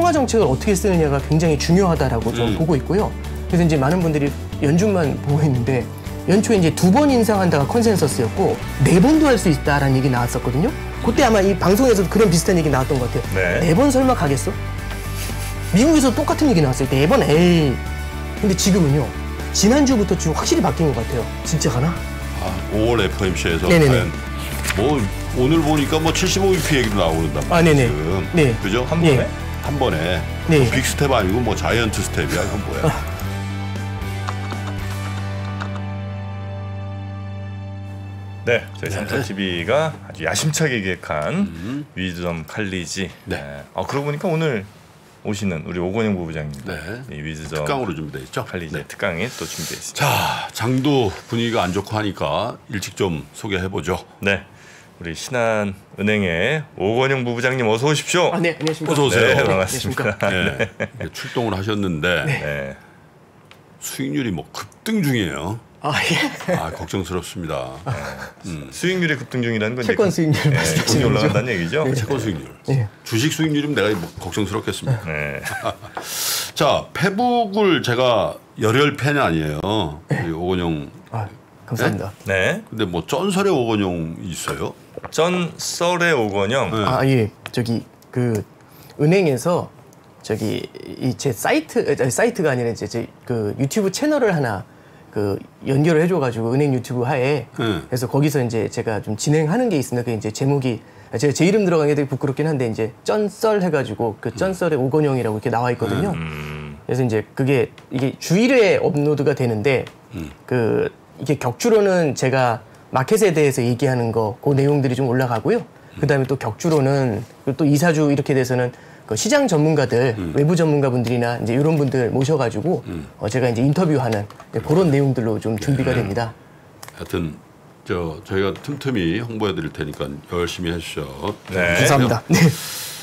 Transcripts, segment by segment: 통화 정책을 어떻게 쓰느냐가 굉장히 중요하다라고 저는 보고 있고요. 그래서 이제 많은 분들이 연준만 보고 있는데 연초에 이제 2번 인상한다가 컨센서스였고 4번도 할 수 있다라는 얘기 나왔었거든요. 그때 아마 이 방송에서도 그런 비슷한 얘기 나왔던 것 같아요. 네. 4번 설마 가겠어? 미국에서 똑같은 얘기 나왔어요. 4번 에이. 근데 지금은요. 지난주부터 지금 확실히 바뀐 것 같아요. 진짜 가나? 아, 5월 FOMC에서 뭐 오늘 보니까 뭐 75BP 얘기도 나오는단 말이에요. 아, 네네. 지금. 네. 그죠? 한 번에? 네. 한 번에. 네. 뭐 빅 스텝 아니고 뭐 자이언트 스텝이야. 이건 뭐야? 아. 네, 저희 삼프로TV가 아주 야심차게 기획한 위즈덤 칼리지. 네. 네. 아, 그러고 보니까 오늘 오시는 우리 오건영 부부장님. 네. 이 위즈덤 특강으로 준비되어 있죠. 칼리지 네. 특강이 또 준비되어 있습니다. 자, 장도 분위기가 안 좋고 하니까 일찍 좀 소개해보죠. 네. 우리 신한은행의 오건영 부부장님 어서 오십시오. 아, 네, 안녕하십니까. 어서 오세요. 네, 반갑습니다. 네. 네. 출동을 하셨는데 네. 수익률이 뭐 급등 중이에요. 아, 예. 아, 걱정스럽습니다. 아, 수익률이 급등 중이라는 건 채권 수익률 말씀하시는 거죠? 올라간다는 얘기죠? 네. 채권 수익률. 네. 주식 수익률이면 내가 뭐 걱정스럽겠습니다. 네. 자, 페북을 제가 열혈 팬이 아니에요. 네. 우리 오건영. 아, 감사합니다. 네. 네. 근데 뭐 쩐설의 오건영 있어요? 쩐설의 오건영. 네. 아, 예. 저기 그 은행에서 저기 이 제 사이트가 아니라 이제 제 그 유튜브 채널을 하나 그 연결을 해줘가지고 은행 유튜브 하에 그래서 거기서 이제 제가 좀 진행하는 게 있습니다. 그 이제 제목이 제가 제 이름 들어간 게 되게 부끄럽긴 한데 이제 쩐썰 해가지고 그 쩐썰의 오건영이라고 이렇게 나와 있거든요. 그래서 이제 그게 이게 주 1회 업로드가 되는데 그 이게 격주로는 제가 마켓에 대해서 얘기하는 거 그 내용들이 좀 올라가고요. 그다음에 또 격주로는 또 2, 4주 이렇게 돼서는 그 시장 전문가들, 외부 전문가분들이나 이제 이런 분들 모셔가지고 제가 이제 인터뷰하는 그런 내용들로 좀 준비가 됩니다. 하여튼 저희가 틈틈이 홍보해드릴 테니까 열심히 해주셔. 네. 감사합니다. 네.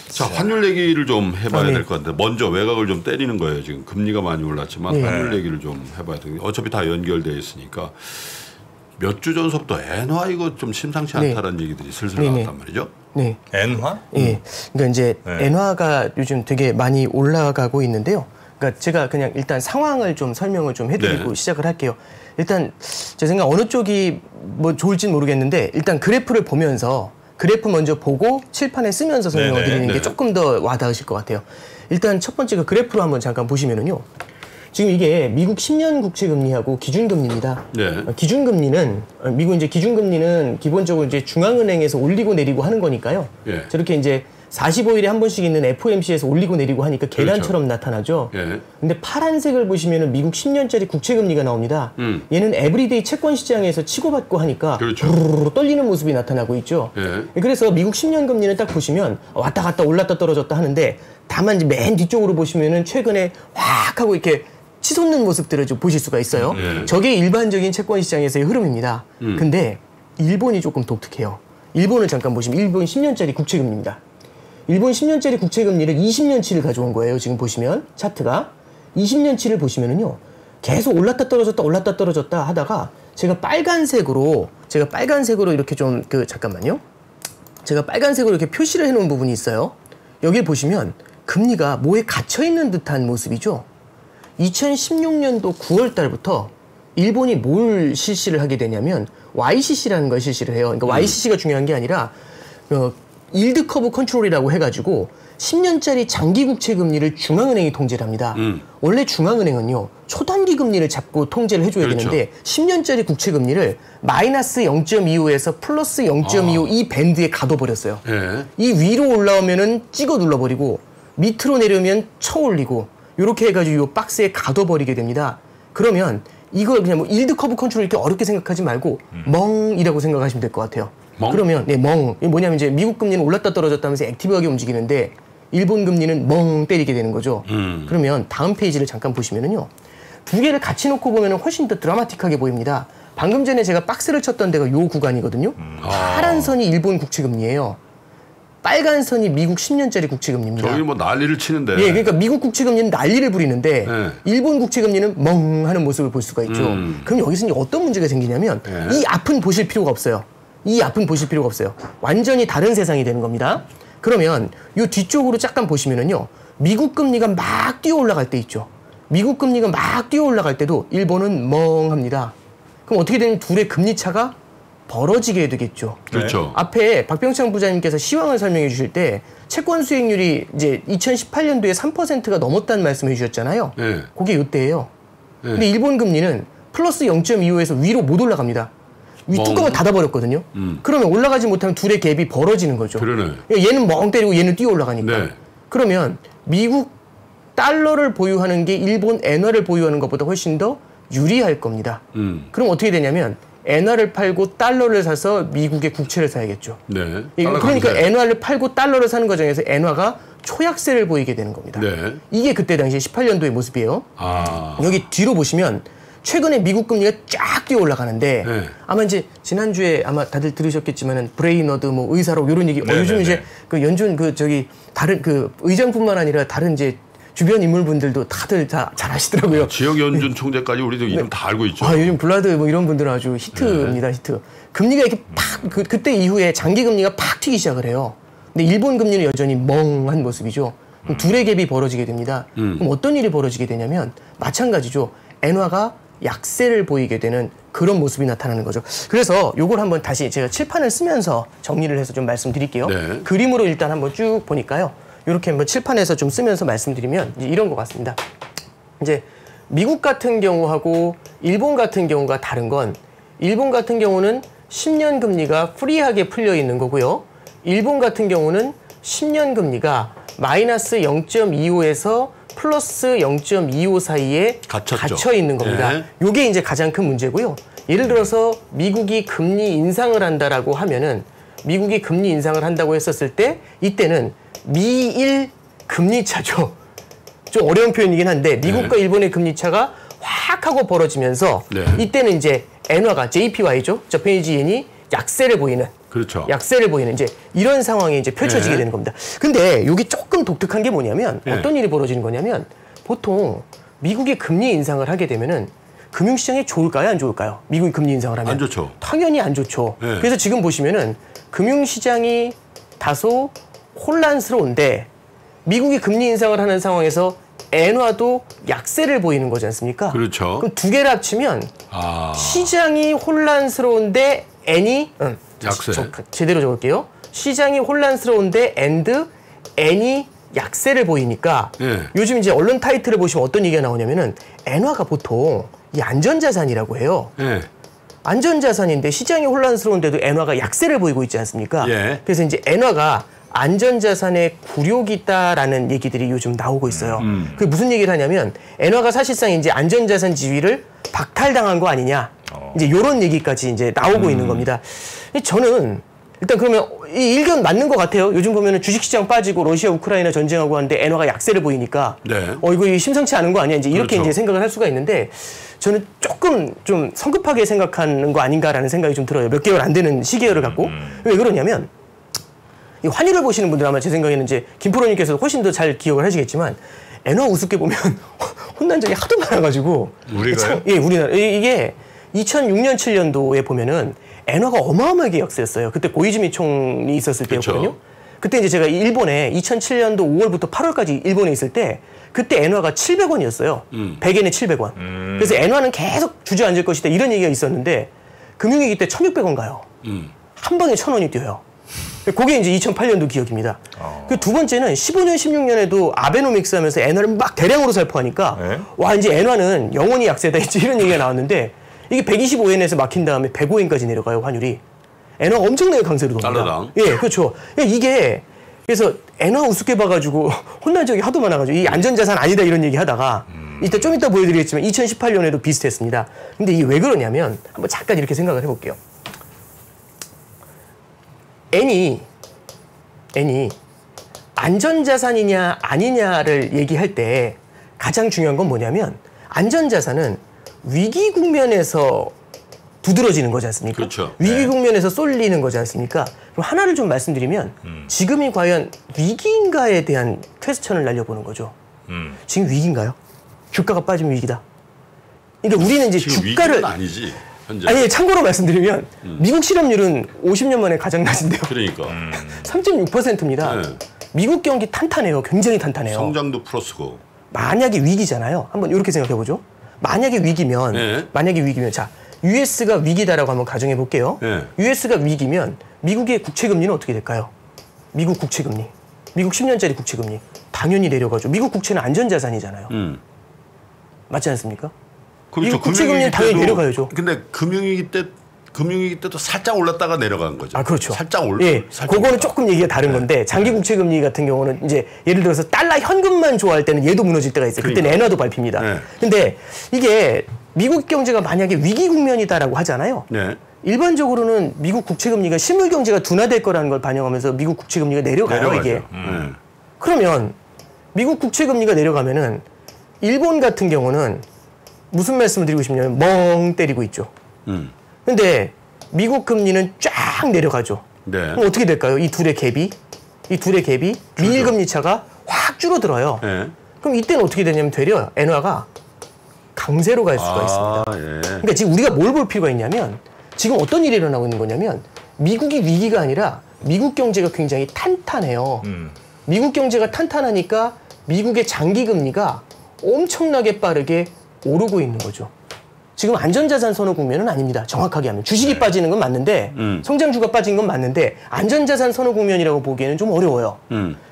자, 환율 얘기를 좀 해봐야 될 것 같은데 먼저 외곽을 좀 때리는 거예요. 지금 금리가 많이 올랐지만 환율 얘기를 좀 해봐야 돼요. 어차피 다 연결되어 있으니까. 몇 주 전서부터 엔화 이거 좀 심상치 않다라는 얘기들이 슬슬 나왔단 말이죠. 네. 엔화? 네. 그러니까 이제 엔화가 요즘 되게 많이 올라가고 있는데요. 그러니까 제가 그냥 일단 상황을 좀 설명을 좀 해드리고 시작을 할게요. 일단 제 생각 어느 쪽이 뭐 좋을지는 모르겠는데 일단 그래프를 보면서 그래프 먼저 보고 칠판에 쓰면서 설명을 드리는 게 조금 더 와닿으실 것 같아요. 일단 첫 번째 그 그래프로 한번 잠깐 보시면은요. 지금 이게 미국 10년 국채금리하고 기준금리입니다. 네. 기준금리는 미국 이제 기준금리는 기본적으로 이제 중앙은행에서 올리고 내리고 하는 거니까요. 네. 저렇게 이제 45일에 한 번씩 있는 FOMC에서 올리고 내리고 하니까 계단처럼 그렇죠. 나타나죠. 네. 근데 파란색을 보시면은 미국 10년짜리 국채금리가 나옵니다. 얘는 에브리데이 채권 시장에서 치고받고 하니까 그렇죠. 루루루 떨리는 모습이 나타나고 있죠. 네. 그래서 미국 10년 금리는 딱 보시면 왔다 갔다 올랐다 떨어졌다 하는데 다만 이제 맨 뒤쪽으로 보시면은 최근에 확 하고 이렇게 치솟는 모습들을 좀 보실 수가 있어요. 네. 저게 일반적인 채권 시장에서의 흐름입니다. 근데 일본이 조금 독특해요. 일본을 잠깐 보시면 일본 10년짜리 국채금리입니다. 일본 10년짜리 국채금리를 20년치를 가져온 거예요. 지금 보시면 차트가 20년치를 보시면은요. 계속 올랐다 떨어졌다 올랐다 떨어졌다 하다가 제가 빨간색으로 이렇게 좀 그 잠깐만요. 제가 빨간색으로 이렇게 표시를 해놓은 부분이 있어요. 여기 보시면 금리가 뭐에 갇혀 있는 듯한 모습이죠. 2016년도 9월 달부터 일본이 뭘 실시를 하게 되냐면 YCC라는 걸 실시를 해요. 그러니까 YCC가 중요한 게 아니라 Yield Curve Control이라고 해가지고 10년짜리 장기 국채 금리를 중앙은행이 통제를 합니다. 원래 중앙은행은요. 초단기 금리를 잡고 통제를 해줘야 그렇죠. 되는데 10년짜리 국채 금리를 마이너스 0.25에서 플러스 0.25 이 밴드에 가둬버렸어요. 예. 이 위로 올라오면은 찍어 눌러버리고 밑으로 내려오면 쳐 올리고 이렇게 해가지고 이 박스에 가둬버리게 됩니다. 그러면 이걸 그냥 뭐 일드 커브 컨트롤 이렇게 어렵게 생각하지 말고 멍이라고 생각하시면 될 것 같아요. 멍? 그러면 네, 멍. 이게 뭐냐면 이제 미국 금리는 올랐다 떨어졌다 하면서 액티브하게 움직이는데 일본 금리는 멍 때리게 되는 거죠. 그러면 다음 페이지를 잠깐 보시면은요. 두 개를 같이 놓고 보면 훨씬 더 드라마틱하게 보입니다. 방금 전에 제가 박스를 쳤던 데가 요 구간이거든요. 파란 선이 일본 국채금리예요. 빨간 선이 미국 10년짜리 국채금리입니다. 저기 뭐 난리를 치는데. 예, 그러니까 미국 국채금리는 난리를 부리는데 네. 일본 국채금리는 멍하는 모습을 볼 수가 있죠. 그럼 여기서 어떤 문제가 생기냐면 네. 이 앞은 보실 필요가 없어요. 이 앞은 보실 필요가 없어요. 완전히 다른 세상이 되는 겁니다. 그러면 이 뒤쪽으로 잠깐 보시면은요. 미국 금리가 막 뛰어 올라갈 때 있죠. 미국 금리가 막 뛰어 올라갈 때도 일본은 멍합니다. 그럼 어떻게 되냐면 둘의 금리 차가 벌어지게 되겠죠. 그렇죠. 앞에 박병창 부장님께서 시황을 설명해 주실 때 채권 수익률이 이제 2018년도에 3%가 넘었다는 말씀을 해주셨잖아요. 네. 그게 이때예요. 네. 근데 일본 금리는 플러스 0.25에서 위로 못 올라갑니다. 위 뚜껑을 닫아버렸거든요. 그러면 올라가지 못하면 둘의 갭이 벌어지는 거죠. 그러네. 얘는 멍 때리고 얘는 뛰어 올라가니까. 네. 그러면 미국 달러를 보유하는 게 일본 엔화를 보유하는 것보다 훨씬 더 유리할 겁니다. 그럼 어떻게 되냐면 엔화를 팔고 달러를 사서 미국의 국채를 사야겠죠. 네. 그러니까 엔화를 팔고 달러를 사는 과정에서 엔화가 초약세를 보이게 되는 겁니다. 네. 이게 그때 당시 18년도의 모습이에요. 아. 여기 뒤로 보시면 최근에 미국 금리가 쫙 뛰어 올라가는데 네. 아마 이제 지난주에 아마 다들 들으셨겠지만은 브레이너드 뭐 의사록 이런 얘기 네, 요즘 네, 이제 네. 그 연준 그 저기 다른 그 의장뿐만 아니라 다른 이제 주변 인물분들도 다들 다 잘 아시더라고요. 아, 지역 연준 총재까지 우리 이름 네. 다 알고 있죠. 아, 요즘 블라드 뭐 이런 분들은 아주 히트입니다. 네. 히트. 금리가 이렇게 팍 그때 이후에 장기 금리가 팍 튀기 시작을 해요. 근데 일본 금리는 여전히 멍한 모습이죠. 그럼 둘의 갭이 벌어지게 됩니다. 그럼 어떤 일이 벌어지게 되냐면 마찬가지죠. 엔화가 약세를 보이게 되는 그런 모습이 나타나는 거죠. 그래서 요걸 한번 다시 제가 칠판을 쓰면서 정리를 해서 좀 말씀드릴게요. 네. 그림으로 일단 한번 쭉 보니까요. 이렇게 한번 칠판에서 좀 쓰면서 말씀드리면 이런 것 같습니다. 이제 미국 같은 경우하고 일본 같은 경우가 다른 건 일본 같은 경우는 10년 금리가 프리하게 풀려 있는 거고요. 일본 같은 경우는 10년 금리가 마이너스 0.25에서 플러스 0.25 사이에 갇혀 있는 겁니다. 네. 요게 이제 가장 큰 문제고요. 예를 들어서 미국이 금리 인상을 한다라고 하면은 미국이 금리 인상을 한다고 했었을 때 이때는 미일 금리 차죠. 좀 어려운 표현이긴 한데 미국과 네. 일본의 금리 차가 확 하고 벌어지면서 네. 이때는 이제 엔화가 JPY죠. 저페니지 엔이 약세를 보이는. 그렇죠. 약세를 보이는 이제 이런 상황이 이제 펼쳐지게 네. 되는 겁니다. 근데 이게 조금 독특한 게 뭐냐면 네. 어떤 일이 벌어지는 거냐면 보통 미국의 금리 인상을 하게 되면은 금융시장이 좋을까요, 안 좋을까요? 미국이 금리 인상을 하면 안 좋죠. 당연히 안 좋죠. 네. 그래서 지금 보시면은 금융시장이 다소 혼란스러운데 미국이 금리 인상을 하는 상황에서 엔화도 약세를 보이는 거지 않습니까? 그렇죠. 그럼 두 개를 합치면 아... 시장이 혼란스러운데 엔이 약세. 제대로 적을게요. 시장이 혼란스러운데 엔이 약세를 보이니까 예. 요즘 이제 언론 타이틀을 보시면 어떤 얘기가 나오냐면은 엔화가 보통 이 안전자산이라고 해요. 예. 안전자산인데 시장이 혼란스러운데도 엔화가 약세를 보이고 있지 않습니까? 예. 그래서 이제 엔화가 안전자산의 굴욕이다라는 얘기들이 요즘 나오고 있어요. 그게 무슨 얘기를 하냐면 엔화가 사실상 이제 안전자산 지위를 박탈당한 거 아니냐. 이제 요런 얘기까지 이제 나오고 있는 겁니다. 저는 일단 그러면 이 일견 맞는 것 같아요. 요즘 보면은 주식시장 빠지고 러시아 우크라이나 전쟁하고 하는데 엔화가 약세를 보이니까 네. 이거 심상치 않은 거 아니야? 이제 이렇게 그렇죠. 이제 생각을 할 수가 있는데 저는 조금 좀 성급하게 생각하는 거 아닌가라는 생각이 좀 들어요. 몇 개월 안 되는 시계열을 갖고 왜 그러냐면. 이 환율을 보시는 분들 아마 제 생각에는 이제 김프로님께서 훨씬 더 잘 기억을 하시겠지만 엔화 우습게 보면 혼난 적이 하도 많아가지고 우리가요? 예, 우리나라 이게 2006년 7년도에 보면은 엔화가 어마어마하게 약세였어요. 그때 고이즈미 총리 있었을 그쵸. 때였거든요. 그때 이제 제가 일본에 2007년도 5월부터 8월까지 일본에 있을 때 그때 엔화가 700원이었어요. 100엔에 700원. 그래서 엔화는 계속 주저앉을 것이다 이런 얘기가 있었는데 금융위기 때 1,600원 가요. 한 방에 1,000원이 뛰어요. 그게 이제 2008년도 기억입니다. 그 두 번째는 15년, 16년에도 아베노믹스 하면서 엔화를 막 대량으로 살포하니까 에? 와 이제 엔화는 영원히 약세다 이런 얘기가 나왔는데 이게 125엔에서 막힌 다음에 105엔까지 내려가요 환율이. 엔화가 엄청나게 강세로 돕니다. 달러당. 예, 그렇죠. 이게 그래서 엔화 우습게 봐가지고 혼난 적이 하도 많아가지고 이 안전자산 아니다 이런 얘기하다가 이따 좀 이따 보여드리겠지만 2018년에도 비슷했습니다. 근데 이게 왜 그러냐면 한번 잠깐 이렇게 생각을 해볼게요. N이 안전자산이냐 아니냐를 얘기할 때 가장 중요한 건 뭐냐면 안전자산은 위기 국면에서 두드러지는 거지 않습니까? 그렇죠. 위기 네. 국면에서 쏠리는 거지 않습니까? 그럼 하나를 좀 말씀드리면 지금이 과연 위기인가에 대한 퀘스천을 날려보는 거죠. 지금 위기인가요? 주가가 빠지면 위기다. 그러니까 우리는 이제 지금 주가를... 아니지. 현재. 아니 참고로 말씀드리면 미국 실업률은 50년 만에 가장 낮은데요. 그러니까 3.6%입니다. 네. 미국 경기 탄탄해요. 굉장히 탄탄해요. 성장도 플러스고. 만약에 위기잖아요. 한번 이렇게 생각해보죠. 만약에 위기면, 네. 만약에 위기면, 자, US가 위기다라고 한번 가정해볼게요. 네. US가 위기면 미국의 국채금리는 어떻게 될까요? 미국 국채금리. 미국 10년짜리 국채금리. 당연히 내려가죠. 미국 국채는 안전자산이잖아요. 맞지 않습니까? 그렇죠. 미국 국채금리는 당연히 내려가야죠. 근데 금융위기 때, 금융위기 때도 살짝 올랐다가 내려간 거죠. 아, 그렇죠. 살짝 올라. 예, 살짝 그거는 올랐다. 조금 얘기가 다른 건데 장기 국채금리 같은 경우는 이제 예를 들어서 달러 현금만 좋아할 때는 얘도 무너질 때가 있어요. 그때는 엔화도 밟힙니다. 네. 근데 이게 미국 경제가 만약에 위기 국면이다라고 하잖아요. 네. 일반적으로는 미국 국채금리가 실물 경제가 둔화될 거라는 걸 반영하면서 미국 국채금리가 내려가요. 내려가죠. 이게. 그러면 미국 국채금리가 내려가면은 일본 같은 경우는 무슨 말씀을 드리고 싶냐면 멍 때리고 있죠. 근데 미국 금리는 쫙 내려가죠. 네. 그럼 어떻게 될까요? 이 둘의 갭이, 이 둘의 갭이 미일금리 차가 확 줄어들어요. 네. 그럼 이때는 어떻게 되냐면 되려 엔화가 강세로 갈 수가 있습니다. 예. 그러니까 지금 우리가 뭘 볼 필요가 있냐면 지금 어떤 일이 일어나고 있는 거냐면 미국이 위기가 아니라 미국 경제가 굉장히 탄탄해요. 미국 경제가 탄탄하니까 미국의 장기금리가 엄청나게 빠르게 오르고 있는 거죠. 지금 안전자산 선호 국면은 아닙니다. 정확하게 하면. 주식이 네. 빠지는 건 맞는데 성장주가 빠진 건 맞는데 안전자산 선호 국면이라고 보기에는 좀 어려워요.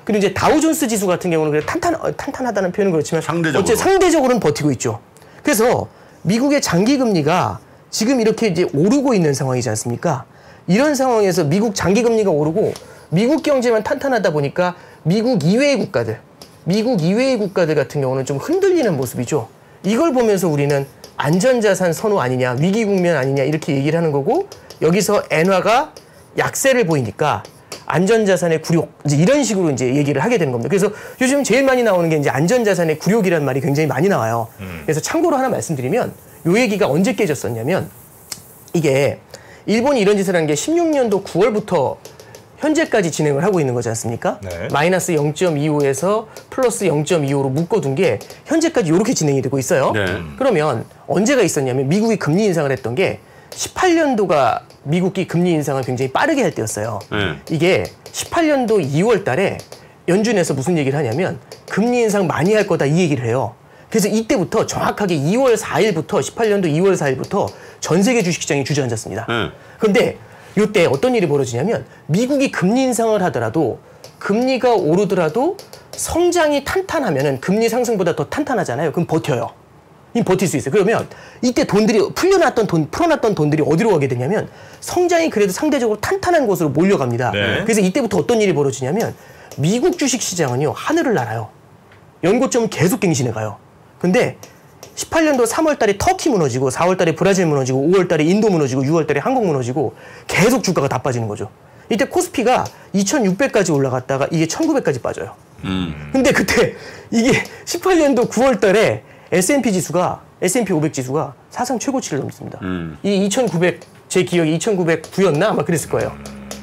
그리고 이제 다우존스 지수 같은 경우는 그냥 탄탄하다는 표현은 그렇지만 상대적으로. 어째 상대적으로는 버티고 있죠. 그래서 미국의 장기금리가 지금 이렇게 이제 오르고 있는 상황이지 않습니까? 이런 상황에서 미국 장기금리가 오르고 미국 경제만 탄탄하다 보니까 미국 이외의 국가들, 미국 이외의 국가들 같은 경우는 좀 흔들리는 모습이죠. 이걸 보면서 우리는 안전자산 선호 아니냐, 위기 국면 아니냐 이렇게 얘기를 하는 거고 여기서 엔화가 약세를 보이니까 안전자산의 굴욕 이제 이런 식으로 이제 얘기를 하게 되는 겁니다. 그래서 요즘 제일 많이 나오는 게 이제 안전자산의 굴욕이란 말이 굉장히 많이 나와요. 그래서 참고로 하나 말씀드리면 요 얘기가 언제 깨졌었냐면 이게 일본이 이런 짓을 한 게 16년도 9월부터 현재까지 진행을 하고 있는 거지 않습니까? 네. 마이너스 0.25에서 플러스 0.25로 묶어둔 게 현재까지 이렇게 진행이 되고 있어요. 네. 그러면 언제가 있었냐면 미국이 금리 인상을 했던 게 18년도가 미국이 금리 인상을 굉장히 빠르게 할 때였어요. 네. 이게 18년도 2월 달에 연준에서 무슨 얘기를 하냐면 금리 인상 많이 할 거다 이 얘기를 해요. 그래서 이때부터 정확하게 2월 4일부터 18년도 2월 4일부터 전 세계 주식시장이 주저앉았습니다. 네. 그런데 이때 어떤 일이 벌어지냐면 미국이 금리 인상을 하더라도 금리가 오르더라도 성장이 탄탄하면은 금리 상승보다 더 탄탄하잖아요. 그럼 버텨요. 버틸 수 있어요. 그러면 이때 돈들이 풀어놨던 돈들이 어디로 가게 되냐면 성장이 그래도 상대적으로 탄탄한 곳으로 몰려갑니다. 네. 그래서 이때부터 어떤 일이 벌어지냐면 미국 주식 시장은요 하늘을 날아요. 연고점은 계속 갱신해 가요. 근데 18년도 3월 달에 터키 무너지고 4월 달에 브라질 무너지고 5월 달에 인도 무너지고 6월 달에 한국 무너지고 계속 주가가 다 빠지는 거죠. 이때 코스피가 2600까지 올라갔다가 이게 1900까지 빠져요. 근데 그때 이게 18년도 9월 달에 S&P 지수가 S&P 500 지수가 사상 최고치를 넘습니다. 이 2900 제 기억이 2909였나 아마 그랬을 거예요.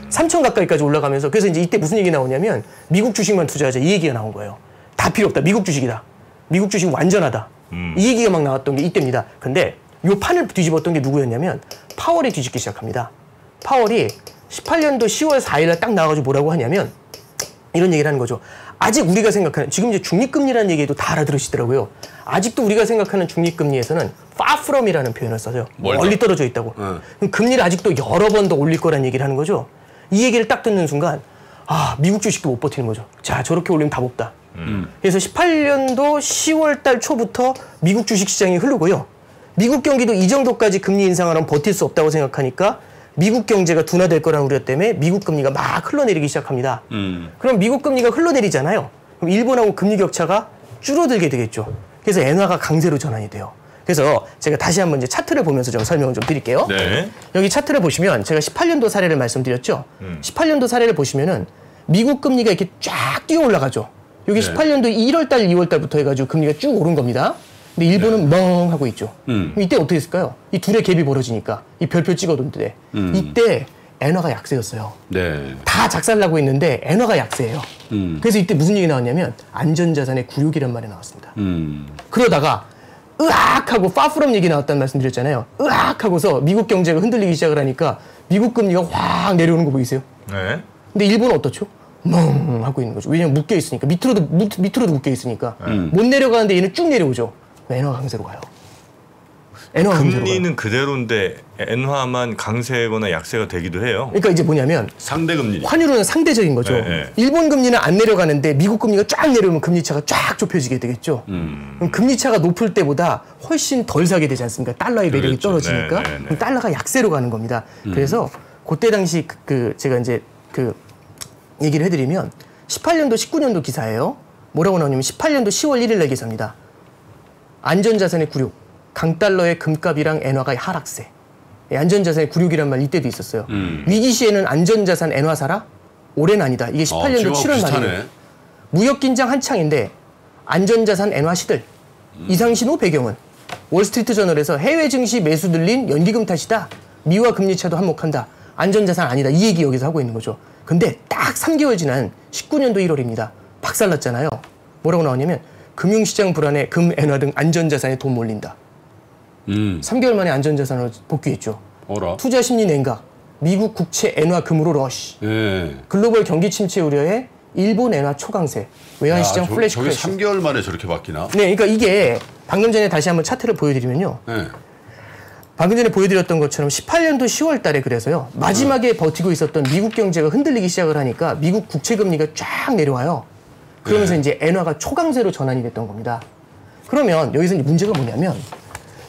3000 가까이까지 올라가면서 그래서 이제 이때 무슨 얘기 나오냐면 미국 주식만 투자하자 이 얘기가 나온 거예요. 다 필요 없다. 미국 주식이다. 미국 주식 완전하다. 이 얘기가 막 나왔던 게 이때입니다. 근데 이 판을 뒤집었던 게 누구였냐면 파월이 뒤집기 시작합니다. 파월이 18년도 10월 4일에 딱 나와가지고 뭐라고 하냐면 이런 얘기를 하는 거죠. 아직 우리가 생각하는 지금 이제 중립금리라는 얘기도 다 알아들으시더라고요. 아직도 우리가 생각하는 중립금리에서는 far from이라는 표현을 써요. 멀리 떨어져 있다고. 그럼 금리를 아직도 여러 번 더 올릴 거란 얘기를 하는 거죠. 이 얘기를 딱 듣는 순간 아 미국 주식도 못 버티는 거죠. 자 저렇게 올리면 답 없다. 그래서 18년도 10월 달 초부터 미국 주식시장이 흐르고요. 미국 경기도 이 정도까지 금리 인상하면 버틸 수 없다고 생각하니까 미국 경제가 둔화될 거라는 우려 때문에 미국 금리가 막 흘러내리기 시작합니다. 그럼 미국 금리가 흘러내리잖아요. 그럼 일본하고 금리 격차가 줄어들게 되겠죠. 그래서 엔화가 강세로 전환이 돼요. 그래서 제가 다시 한번 이제 차트를 보면서 좀 설명을 좀 드릴게요. 네. 여기 차트를 보시면 제가 18년도 사례를 말씀드렸죠. 18년도 사례를 보시면은 미국 금리가 이렇게 쫙 뛰어 올라가죠. 여기 네. 18년도 1월 달, 2월 달부터 해가지고 금리가 쭉 오른 겁니다. 근데 일본은 네. 멍 하고 있죠. 이때 어떻게 했을까요? 이 둘의 갭이 벌어지니까 이 별표 찍어뒀는데 이때 엔화가 약세였어요. 네. 다 작살나고 있는데 엔화가 약세예요. 그래서 이때 무슨 얘기 나왔냐면 안전자산의 굴욕이란 말이 나왔습니다. 그러다가 으악 하고 파프롬 얘기 나왔다는 말씀드렸잖아요. 으악 하고서 미국 경제가 흔들리기 시작을 하니까 미국 금리가 확 내려오는 거 보이세요? 네. 근데 일본은 어떻죠? 멍 하고 있는 거죠. 왜냐면 묶여 있으니까. 밑으로도 묶여 있으니까. 못 내려가는데 얘는 쭉 내려오죠. 엔화 강세로 가요. 엔화 강세로 금리는 가요. 그대로인데 엔화만 강세거나 약세가 되기도 해요. 그러니까 이제 뭐냐면 상대금리. 환율은 상대적인 거죠. 네. 일본 금리는 안 내려가는데 미국 금리가 쫙 내려오면 금리차가 쫙 좁혀지게 되겠죠. 그럼 금리차가 높을 때보다 훨씬 덜 사게 되지 않습니까? 달러의 매력이 그렇죠. 떨어지니까. 네, 네, 네. 달러가 약세로 가는 겁니다. 그래서 그때 당시 제가 이제 얘기를 해드리면 18년도, 19년도 기사예요. 뭐라고 나오냐면 18년도 10월 1일 날 기사입니다. 안전자산의 굴욕, 강달러의 금값이랑 엔화가 하락세. 안전자산의 굴욕이란 말 이때도 있었어요. 위기 시에는 안전자산 엔화 사라? 올해는 아니다. 이게 18년도 7월 말이에요. 무역긴장 한창인데 안전자산 엔화 시들. 이상신호 배경은 월스트리트저널에서 해외 증시 매수 들린 연기금 탓이다. 미화 금리차도 한몫한다. 안전자산 아니다. 이 얘기 여기서 하고 있는 거죠. 근데 딱 3개월 지난 19년도 1월입니다. 박살났잖아요. 뭐라고 나오냐면 금융시장 불안에 금, 엔화 등 안전자산에 돈 몰린다. 3개월 만에 안전자산으로 복귀했죠. 어라. 투자 심리 냉각, 미국 국채 엔화 금으로 러쉬. 예. 글로벌 경기 침체 우려에 일본 엔화 초강세, 외환시장 플래시 크래시. 3개월 만에 저렇게 바뀌나? 네, 그러니까 이게 방금 전에 다시 한번 차트를 보여드리면요. 예. 방금 전에 보여드렸던 것처럼 18년도 10월 달에 그래서요. 마지막에 버티고 있었던 미국 경제가 흔들리기 시작을 하니까 미국 국채금리가 쫙 내려와요. 그러면서 이제 엔화가 초강세로 전환이 됐던 겁니다. 그러면 여기서 이제 문제가 뭐냐면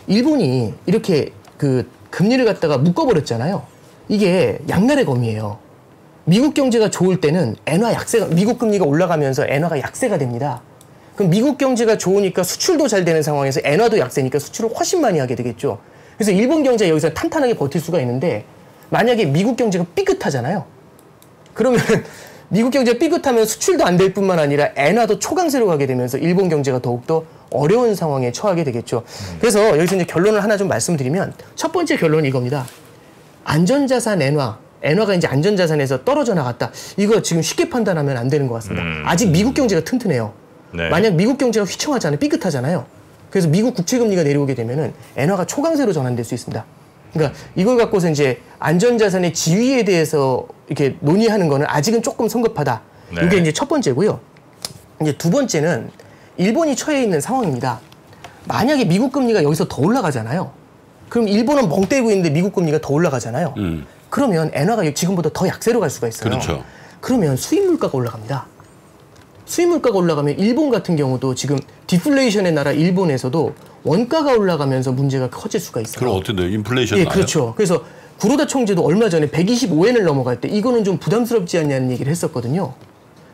일본이 이렇게 금리를 갖다가 묶어버렸잖아요. 이게 양날의 검이에요. 미국 경제가 좋을 때는 엔화 약세가, 미국 금리가 올라가면서 엔화가 약세가 됩니다. 그럼 미국 경제가 좋으니까 수출도 잘 되는 상황에서 엔화도 약세니까 수출을 훨씬 많이 하게 되겠죠. 그래서 일본 경제가 여기서 탄탄하게 버틸 수가 있는데 만약에 미국 경제가 삐끗하잖아요. 그러면 미국 경제가 삐끗하면 수출도 안 될 뿐만 아니라 엔화도 초강세로 가게 되면서 일본 경제가 더욱더 어려운 상황에 처하게 되겠죠. 그래서 여기서 이제 결론을 하나 좀 말씀드리면 첫 번째 결론은 이겁니다. 안전자산 엔화, 엔화가 이제 안전자산에서 떨어져 나갔다. 이거 지금 쉽게 판단하면 안 되는 것 같습니다. 아직 미국 경제가 튼튼해요. 네. 만약 미국 경제가 휘청하잖아요. 삐끗하잖아요. 그래서 미국 국채금리가 내려오게 되면은 엔화가 초강세로 전환될 수 있습니다. 그러니까 이걸 갖고서 이제 안전자산의 지위에 대해서 이렇게 논의하는 거는 아직은 조금 성급하다. 네. 이게 이제 첫 번째고요. 이제 두 번째는 일본이 처해 있는 상황입니다. 만약에 미국 금리가 여기서 더 올라가잖아요. 그럼 일본은 멍때리고 있는데 미국 금리가 더 올라가잖아요. 그러면 엔화가 지금보다 더 약세로 갈 수가 있어요. 그렇죠. 그러면 수입 물가가 올라갑니다. 수입 물가가 올라가면 일본 같은 경우도 지금 디플레이션의 나라 일본에서도 원가가 올라가면서 문제가 커질 수가 있어요. 그럼 어떻게 돼요? 인플레이션 나요? 예, 그렇죠. 그래서 구로다 총재도 얼마 전에 125엔을 넘어갈 때 이거는 좀 부담스럽지 않냐는 얘기를 했었거든요.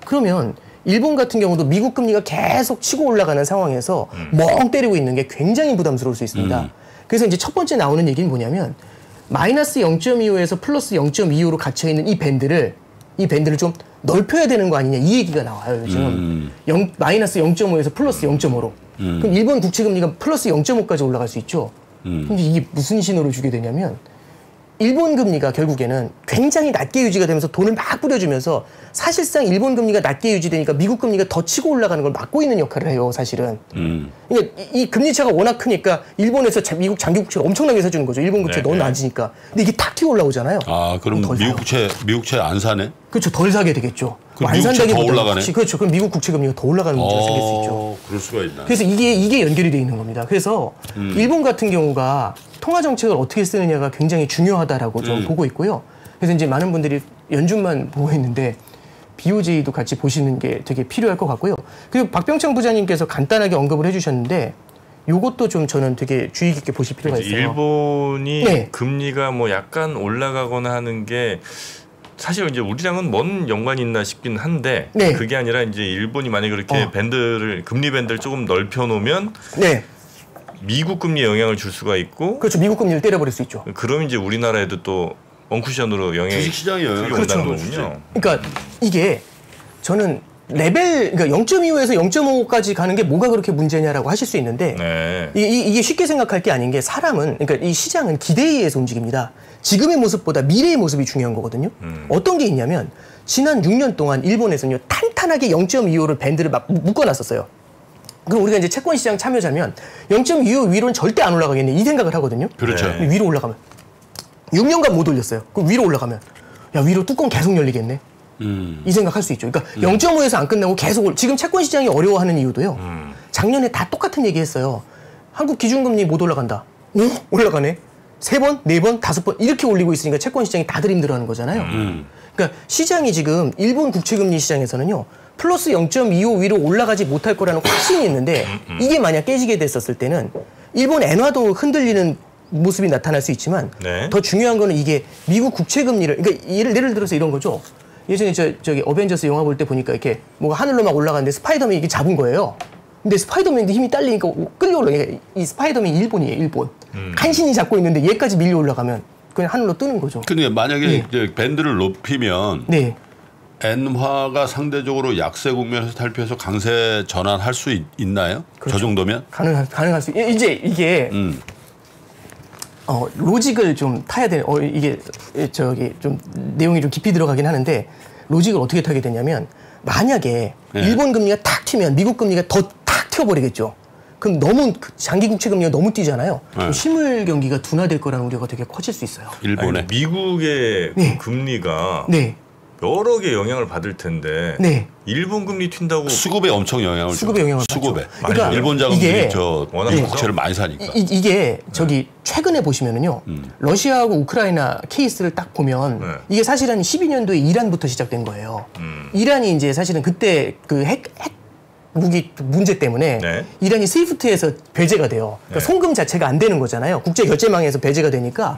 그러면 일본 같은 경우도 미국 금리가 계속 치고 올라가는 상황에서 멍 때리고 있는 게 굉장히 부담스러울 수 있습니다. 그래서 이제 첫 번째 나오는 얘기는 뭐냐면 마이너스 0.25에서 플러스 0.25로 갇혀있는 이 밴드를 좀 넓혀야 되는 거 아니냐 이 얘기가 나와요. 요즘 마이너스 0.5에서 플러스 0.5로 그럼 일본 국채금리가 플러스 0.5까지 올라갈 수 있죠. 근데 이게 무슨 신호를 주게 되냐면 일본 금리가 결국에는 굉장히 낮게 유지가 되면서 돈을 막 뿌려주면서 사실상 일본 금리가 낮게 유지되니까 미국 금리가 더 치고 올라가는 걸 막고 있는 역할을 해요. 사실은. 그러니까 이 금리차가 워낙 크니까 일본에서 미국 장기 국채를 엄청나게 사주는 거죠. 일본 국채 너무 낮으니까. 근데 이게 탁 튀어 올라오잖아요. 아, 그럼 미국 국채 안 사네? 그렇죠. 덜 사게 되겠죠. 안 산다기보다 올라가네. 그렇죠. 그럼 미국 국채 금리가 더 올라가는 문제가 생길 수 있죠. 그럴 수가 있나. 그래서 이게 연결이 돼 있는 겁니다. 그래서 일본 같은 경우가 통화 정책을 어떻게 쓰느냐가 굉장히 중요하다라고 저는 보고 있고요. 그래서 이제 많은 분들이 연준만 보고 있는데 BOJ도 같이 보시는 게 되게 필요할 것 같고요. 그리고 박병창 부장님께서 간단하게 언급을 해주셨는데 요것도 좀 저는 되게 주의 깊게 보실 필요가 있어요. 일본이 네. 금리가 뭐 약간 올라가거나 하는 게 사실 이제 우리랑은 뭔 연관이 있나 싶긴 한데 네. 그게 아니라 이제 일본이 만약에 그렇게 금리 밴드를 조금 넓혀 놓으면 네. 미국 금리에 영향을 줄 수가 있고 그렇죠. 미국 금리를 때려버릴 수 있죠. 그럼 이제 우리나라에도 또 원쿠션으로 영향이 주식시장에 영향이 온다는 거군요. 그러니까 이게 저는 그러니까 0.25에서 0.5까지 가는 게 뭐가 그렇게 문제냐라고 하실 수 있는데 네. 이게 쉽게 생각할 게 아닌 게 사람은 그러니까 이 시장은 기대에 의해서 움직입니다. 지금의 모습보다 미래의 모습이 중요한 거거든요. 어떤 게 있냐면 지난 6년 동안 일본에서는요 탄탄하게 0.25를 밴드를 막 묶어놨었어요. 그럼 우리가 이제 채권 시장 참여자면 0.25 위로는 절대 안 올라가겠네 이 생각을 하거든요. 그렇죠. 네. 위로 올라가면 6년간 못 올렸어요. 그럼 위로 올라가면 야 위로 뚜껑 계속 열리겠네. 이 생각할 수 있죠. 그러니까 0.5에서 안 끝나고 계속 지금 채권 시장이 어려워하는 이유도요. 작년에 다 똑같은 얘기했어요. 한국 기준금리 못 올라간다. 오, 올라가네. 3번, 4번, 5번 이렇게 올리고 있으니까 채권 시장이 다들 힘들어하는 거잖아요. 그러니까 시장이 지금 일본 국채금리 시장에서는요. 플러스 0.25 위로 올라가지 못할 거라는 확신이 있는데 이게 만약 깨지게 됐었을 때는 일본 엔화도 흔들리는 모습이 나타날 수 있지만 네. 더 중요한 거는 이게 미국 국채금리를 그러니까 예를 들어서 이런 거죠. 예전에 저기 어벤져스 영화 볼 때 보니까 이렇게 뭐가 하늘로 막 올라가는데 스파이더맨이 이게 잡은 거예요. 근데 스파이더맨도 힘이 딸리니까 끌려 올라가니까 이 스파이더맨이 일본이에요, 일본. 간신히 잡고 있는데 얘까지 밀려 올라가면 그냥 하늘로 뜨는 거죠. 근데 만약에 네. 이제 밴드를 높이면 네. 엔화가 상대적으로 약세 국면에서 탈피해서 강세 전환할 수 있나요? 그렇죠. 저 정도면? 가능할 수 이제 이게 로직을 좀 타야 되는 이게 저기 좀 내용이 좀 깊이 들어가긴 하는데 로직을 어떻게 타게 되냐면 만약에 네. 일본 금리가 탁 튀면 미국 금리가 더 탁 튀어버리겠죠. 그럼 너무 장기 국채 금리가 너무 뛰잖아요. 네. 실물 경기가 둔화될 거라는 우려가 되게 커질 수 있어요. 일본의 미국의 네. 금리가 네. 여러 개 영향을 받을 텐데 네. 일본 금리 튄다고 수급에 엄청 영향을 수급에 받죠. 그러니까 일본 자금들이 워낙 국채를 많이 사니까 이게 저기 최근에 보시면은요 러시아하고 우크라이나 케이스를 딱 보면 네. 이게 사실은 12년도에 이란부터 시작된 거예요. 이란이 이제 사실은 그때 그 핵무기 문제 때문에 네. 이란이 스위프트에서 배제가 돼요. 그러니까 네. 송금 자체가 안 되는 거잖아요. 국제 결제망에서 배제가 되니까.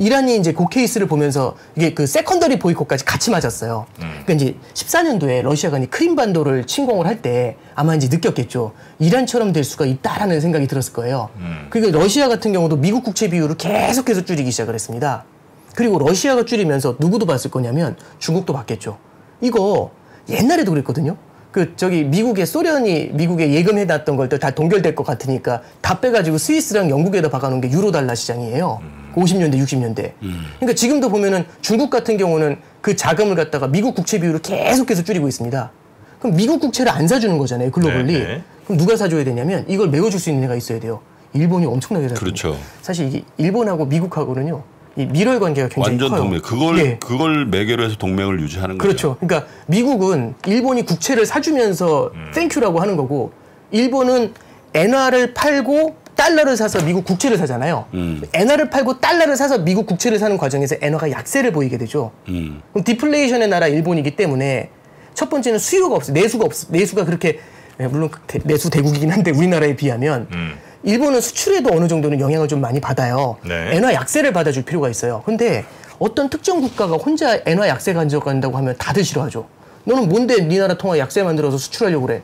이란이 이제 그 케이스를 보면서 이게 그 세컨더리 보이콧까지 같이 맞았어요. 그러니까 이제 14년도에 러시아가 크림반도를 침공을 할 때 아마 이제 느꼈겠죠. 이란처럼 될 수가 있다라는 생각이 들었을 거예요. 그러니까 러시아 같은 경우도 미국 국채 비율을 계속해서 줄이기 시작을 했습니다. 그리고 러시아가 줄이면서 누구도 봤을 거냐면 중국도 봤겠죠. 이거 옛날에도 그랬거든요. 그 저기 미국의 소련이 미국에 예금해놨던 것들 다 동결될 것 같으니까 다 빼가지고 스위스랑 영국에다 박아놓은 게 유로달러 시장이에요. 50년대, 60년대. 그러니까 지금도 보면은 중국 같은 경우는 그 자금을 갖다가 미국 국채 비율을 계속해서 줄이고 있습니다. 그럼 미국 국채를 안 사주는 거잖아요, 글로벌리. 네네. 그럼 누가 사줘야 되냐면 이걸 메워줄 수 있는 애가 있어야 돼요. 일본이 엄청나게 사줘요. 그렇죠. 사실 이게 일본하고 미국하고는요. 이 밀월 관계가 굉장히 완전 커요. 동맹. 그걸 매개로 해서 동맹을 유지하는 거죠. 그렇죠. 그러니까 미국은 일본이 국채를 사주면서 땡큐라고 하는 거고 일본은 엔화를 팔고 달러를 사서 미국 국채를 사잖아요. 엔화를 팔고 달러를 사서 미국 국채를 사는 과정에서 엔화가 약세를 보이게 되죠. 그럼 디플레이션의 나라 일본이기 때문에 첫 번째는 수요가 없어요. 내수가 그렇게 물론 내수 대국이긴 한데 우리나라에 비하면 일본은 수출에도 어느 정도는 영향을 좀 많이 받아요. 네. 엔화 약세를 받아줄 필요가 있어요. 근데 어떤 특정 국가가 혼자 엔화 약세 간다고 하면 다들 싫어하죠. 너는 뭔데 네 나라 통화 약세 만들어서 수출하려고 그래.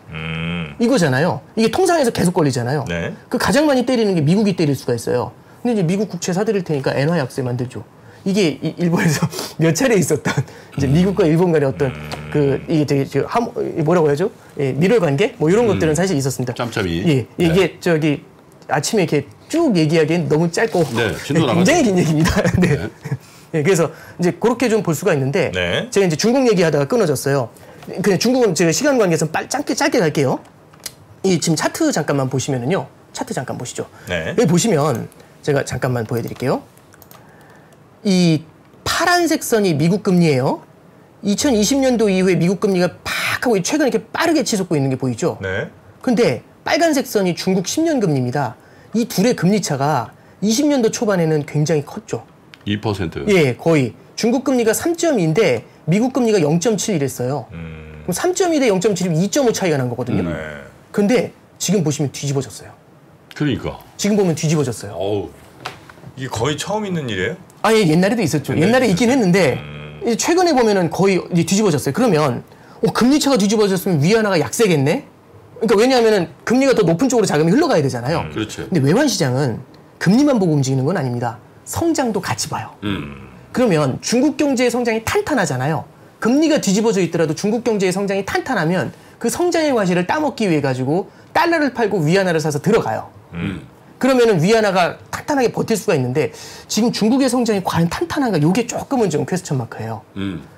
이거잖아요. 이게 통상에서 계속 걸리잖아요. 네. 그 가장 많이 때리는 게 미국이 때릴 수가 있어요. 근데 이제 미국 국채 사드릴 테니까 엔화 약세 만들죠. 이게 일본에서 몇 차례 있었던 이제 미국과 일본 간의 어떤 그 이게 되게 뭐라고 해야죠? 예, 밀월 관계 뭐 이런 것들은 사실 있었습니다. 짬짬이. 예, 이게 네. 저기 아침에 이렇게 쭉 얘기하기엔 너무 짧고 네, 굉장히 긴 얘기입니다. 네. 네. 네, 그래서 이제 그렇게 좀 볼 수가 있는데 네. 제가 이제 중국 얘기하다가 끊어졌어요. 그냥 중국은 제가 시간 관계에서 짧게 갈게요. 이 지금 차트 잠깐만 보시면은요. 차트 잠깐 보시죠. 네. 여기 보시면 제가 잠깐만 보여드릴게요. 이 파란색 선이 미국 금리예요. 2020년도 이후에 미국 금리가 팍 하고 최근에 이렇게 빠르게 치솟고 있는 게 보이죠. 네. 근데 빨간색 선이 중국 10년 금리입니다. 이 둘의 금리 차가 20년도 초반에는 굉장히 컸죠. 2%요? 예, 거의. 중국 금리가 3.2인데 미국 금리가 0.7 이랬어요. 그럼 3.2 대 0.7이면 2.5 차이가 난 거거든요. 네. 근데 지금 보시면 뒤집어졌어요. 그러니까. 지금 보면 뒤집어졌어요. 어우, 이게 거의 처음 있는 일이에요? 아, 예, 옛날에도 있었죠. 옛날에 있긴 했는데 이제 최근에 보면은 거의 이제 뒤집어졌어요. 그러면 금리 차가 뒤집어졌으면 위안화가 약세겠네? 그러니까 왜냐하면은 금리가 더 높은 쪽으로 자금이 흘러가야 되잖아요. 그렇죠. 근데 외환 시장은 금리만 보고 움직이는 건 아닙니다. 성장도 같이 봐요. 그러면 중국 경제의 성장이 탄탄하잖아요. 금리가 뒤집어져 있더라도 중국 경제의 성장이 탄탄하면 그 성장의 과실을 따먹기 위해 가지고 달러를 팔고 위안화를 사서 들어가요. 그러면은 위안화가 탄탄하게 버틸 수가 있는데 지금 중국의 성장이 과연 탄탄한가? 요게 조금은 좀 퀘스천 마크예요.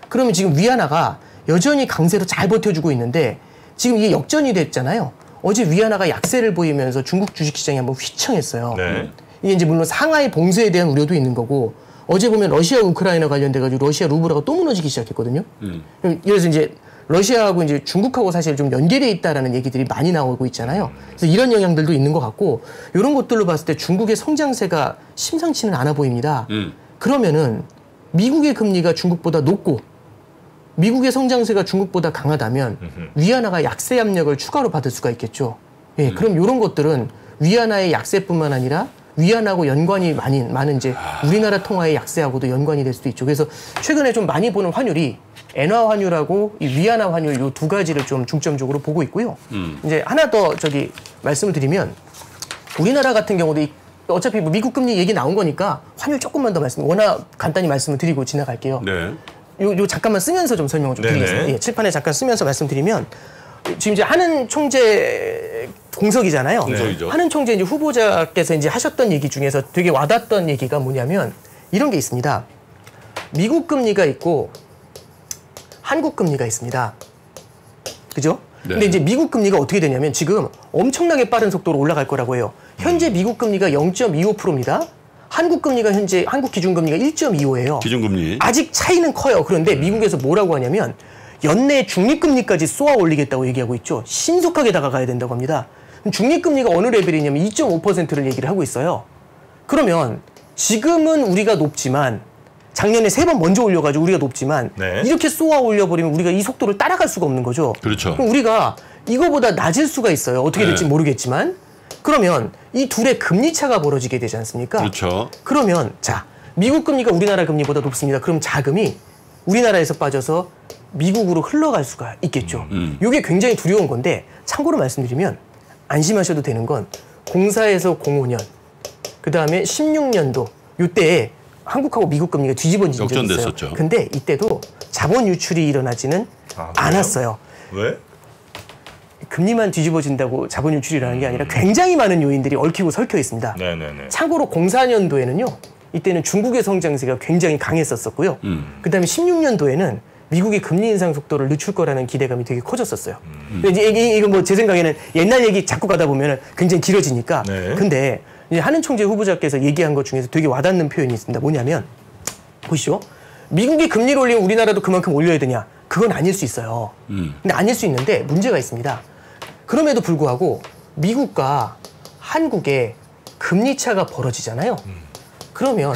그러면 지금 위안화가 여전히 강세로 잘 버텨주고 있는데 지금 이게 역전이 됐잖아요. 어제 위안화가 약세를 보이면서 중국 주식시장이 한번 휘청했어요. 네. 이게 이제 물론 상하이 봉쇄에 대한 우려도 있는 거고 어제 보면 러시아 우크라이나 관련돼가지고 러시아 루블하고 또 무너지기 시작했거든요. 그래서 이제 러시아하고 이제 중국하고 사실 좀 연계돼 있다라는 얘기들이 많이 나오고 있잖아요. 그래서 이런 영향들도 있는 것 같고, 이런 것들로 봤을 때 중국의 성장세가 심상치는 않아 보입니다. 그러면은 미국의 금리가 중국보다 높고 미국의 성장세가 중국보다 강하다면 위안화가 약세 압력을 추가로 받을 수가 있겠죠. 예, 그럼 이런 것들은 위안화의 약세뿐만 아니라 위안하고 연관이 많은 이제 우리나라 통화의 약세하고도 연관이 될 수도 있죠. 그래서 최근에 좀 많이 보는 환율이 엔화 환율하고 이 위안화 환율 요 두 가지를 좀 중점적으로 보고 있고요. 이제 하나 더 저기 말씀을 드리면, 우리나라 같은 경우도 어차피 뭐 미국 금리 얘기 나온 거니까 환율 조금만 더 워낙 간단히 말씀을 드리고 지나갈게요. 네. 요 잠깐만 쓰면서 좀 설명을 좀 드리겠습니다. 예, 칠판에 잠깐 쓰면서 말씀드리면, 지금 이제 한은 총재 공석이잖아요. 공석이죠. 한은 총재 이제 후보자께서 이제 하셨던 얘기 중에서 되게 와닿았던 얘기가 뭐냐면 이런 게 있습니다. 미국 금리가 있고 한국 금리가 있습니다. 그죠? 네. 근데 이제 미국 금리가 어떻게 되냐면 지금 엄청나게 빠른 속도로 올라갈 거라고 해요. 현재 미국 금리가 0.25%입니다. 한국 금리가 현재 한국 기준금리가 1.25예요. 기준금리. 아직 차이는 커요. 그런데 미국에서 뭐라고 하냐면 연내 중립금리까지 쏘아 올리겠다고 얘기하고 있죠. 신속하게 다가가야 된다고 합니다. 중립금리가 어느 레벨이냐면 2.5%를 얘기를 하고 있어요. 그러면 지금은 우리가 높지만, 작년에 3번 먼저 올려가지고 우리가 높지만, 네. 이렇게 쏘아 올려버리면 우리가 이 속도를 따라갈 수가 없는 거죠. 그렇죠. 그럼 우리가 이거보다 낮을 수가 있어요. 어떻게 될지 네. 모르겠지만. 그러면 이 둘의 금리차가 벌어지게 되지 않습니까? 그렇죠. 그러면 자, 미국 금리가 우리나라 금리보다 높습니다. 그럼 자금이 우리나라에서 빠져서 미국으로 흘러갈 수가 있겠죠. 이게 굉장히 두려운 건데, 참고로 말씀드리면 안심하셔도 되는 건 04에서 05년, 그다음에 16년도 이때 한국하고 미국 금리가 뒤집어진 적이 있어요. 근데 이때도 자본 유출이 일어나지는 않았어요. 왜? 금리만 뒤집어진다고 자본 유출이 일어나는 게 아니라 굉장히 많은 요인들이 얽히고 설켜 있습니다. 네네네. 참고로 04년도에는요. 이때는 중국의 성장세가 굉장히 강했었고요. 그다음에 16년도에는 미국이 금리 인상 속도를 늦출 거라는 기대감이 되게 커졌었어요. 근데 이거 뭐 제 생각에는 옛날 얘기 자꾸 가다 보면 굉장히 길어지니까. 네. 근데 이제 한은 총재 후보자께서 얘기한 것 중에서 되게 와닿는 표현이 있습니다. 뭐냐면, 보시죠. 미국이 금리를 올리면 우리나라도 그만큼 올려야 되냐? 그건 아닐 수 있어요. 근데 아닐 수 있는데 문제가 있습니다. 그럼에도 불구하고 미국과 한국의 금리 차가 벌어지잖아요. 그러면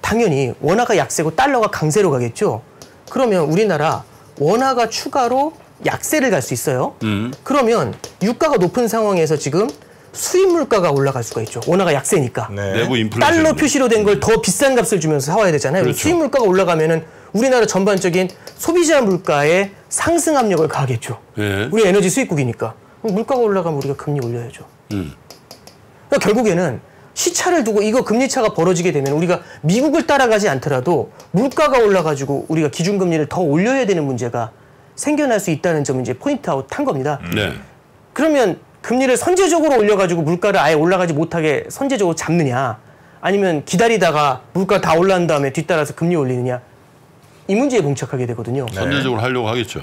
당연히 원화가 약세고 달러가 강세로 가겠죠. 그러면 우리나라 원화가 추가로 약세를 갈 수 있어요. 그러면 유가가 높은 상황에서 지금 수입 물가가 올라갈 수가 있죠. 원화가 약세니까. 네. 내부 인플레이션. 달러 표시로 된 걸 더 비싼 값을 주면서 사와야 되잖아요. 그렇죠. 수입 물가가 올라가면은 우리나라 전반적인 소비자 물가에 상승 압력을 가하겠죠. 네. 우리 에너지 수입국이니까. 물가가 올라가면 우리가 금리 올려야죠. 그러니까 결국에는 시차를 두고 이거 금리차가 벌어지게 되면 우리가 미국을 따라가지 않더라도 물가가 올라가지고 우리가 기준금리를 더 올려야 되는 문제가 생겨날 수 있다는 점을 이제 포인트아웃한 겁니다. 네. 그러면 금리를 선제적으로 올려가지고 물가를 아예 올라가지 못하게 선제적으로 잡느냐, 아니면 기다리다가 물가 다 올라간 다음에 뒤따라서 금리 올리느냐, 이 문제에 봉착하게 되거든요. 네. 선제적으로 하려고 하겠죠.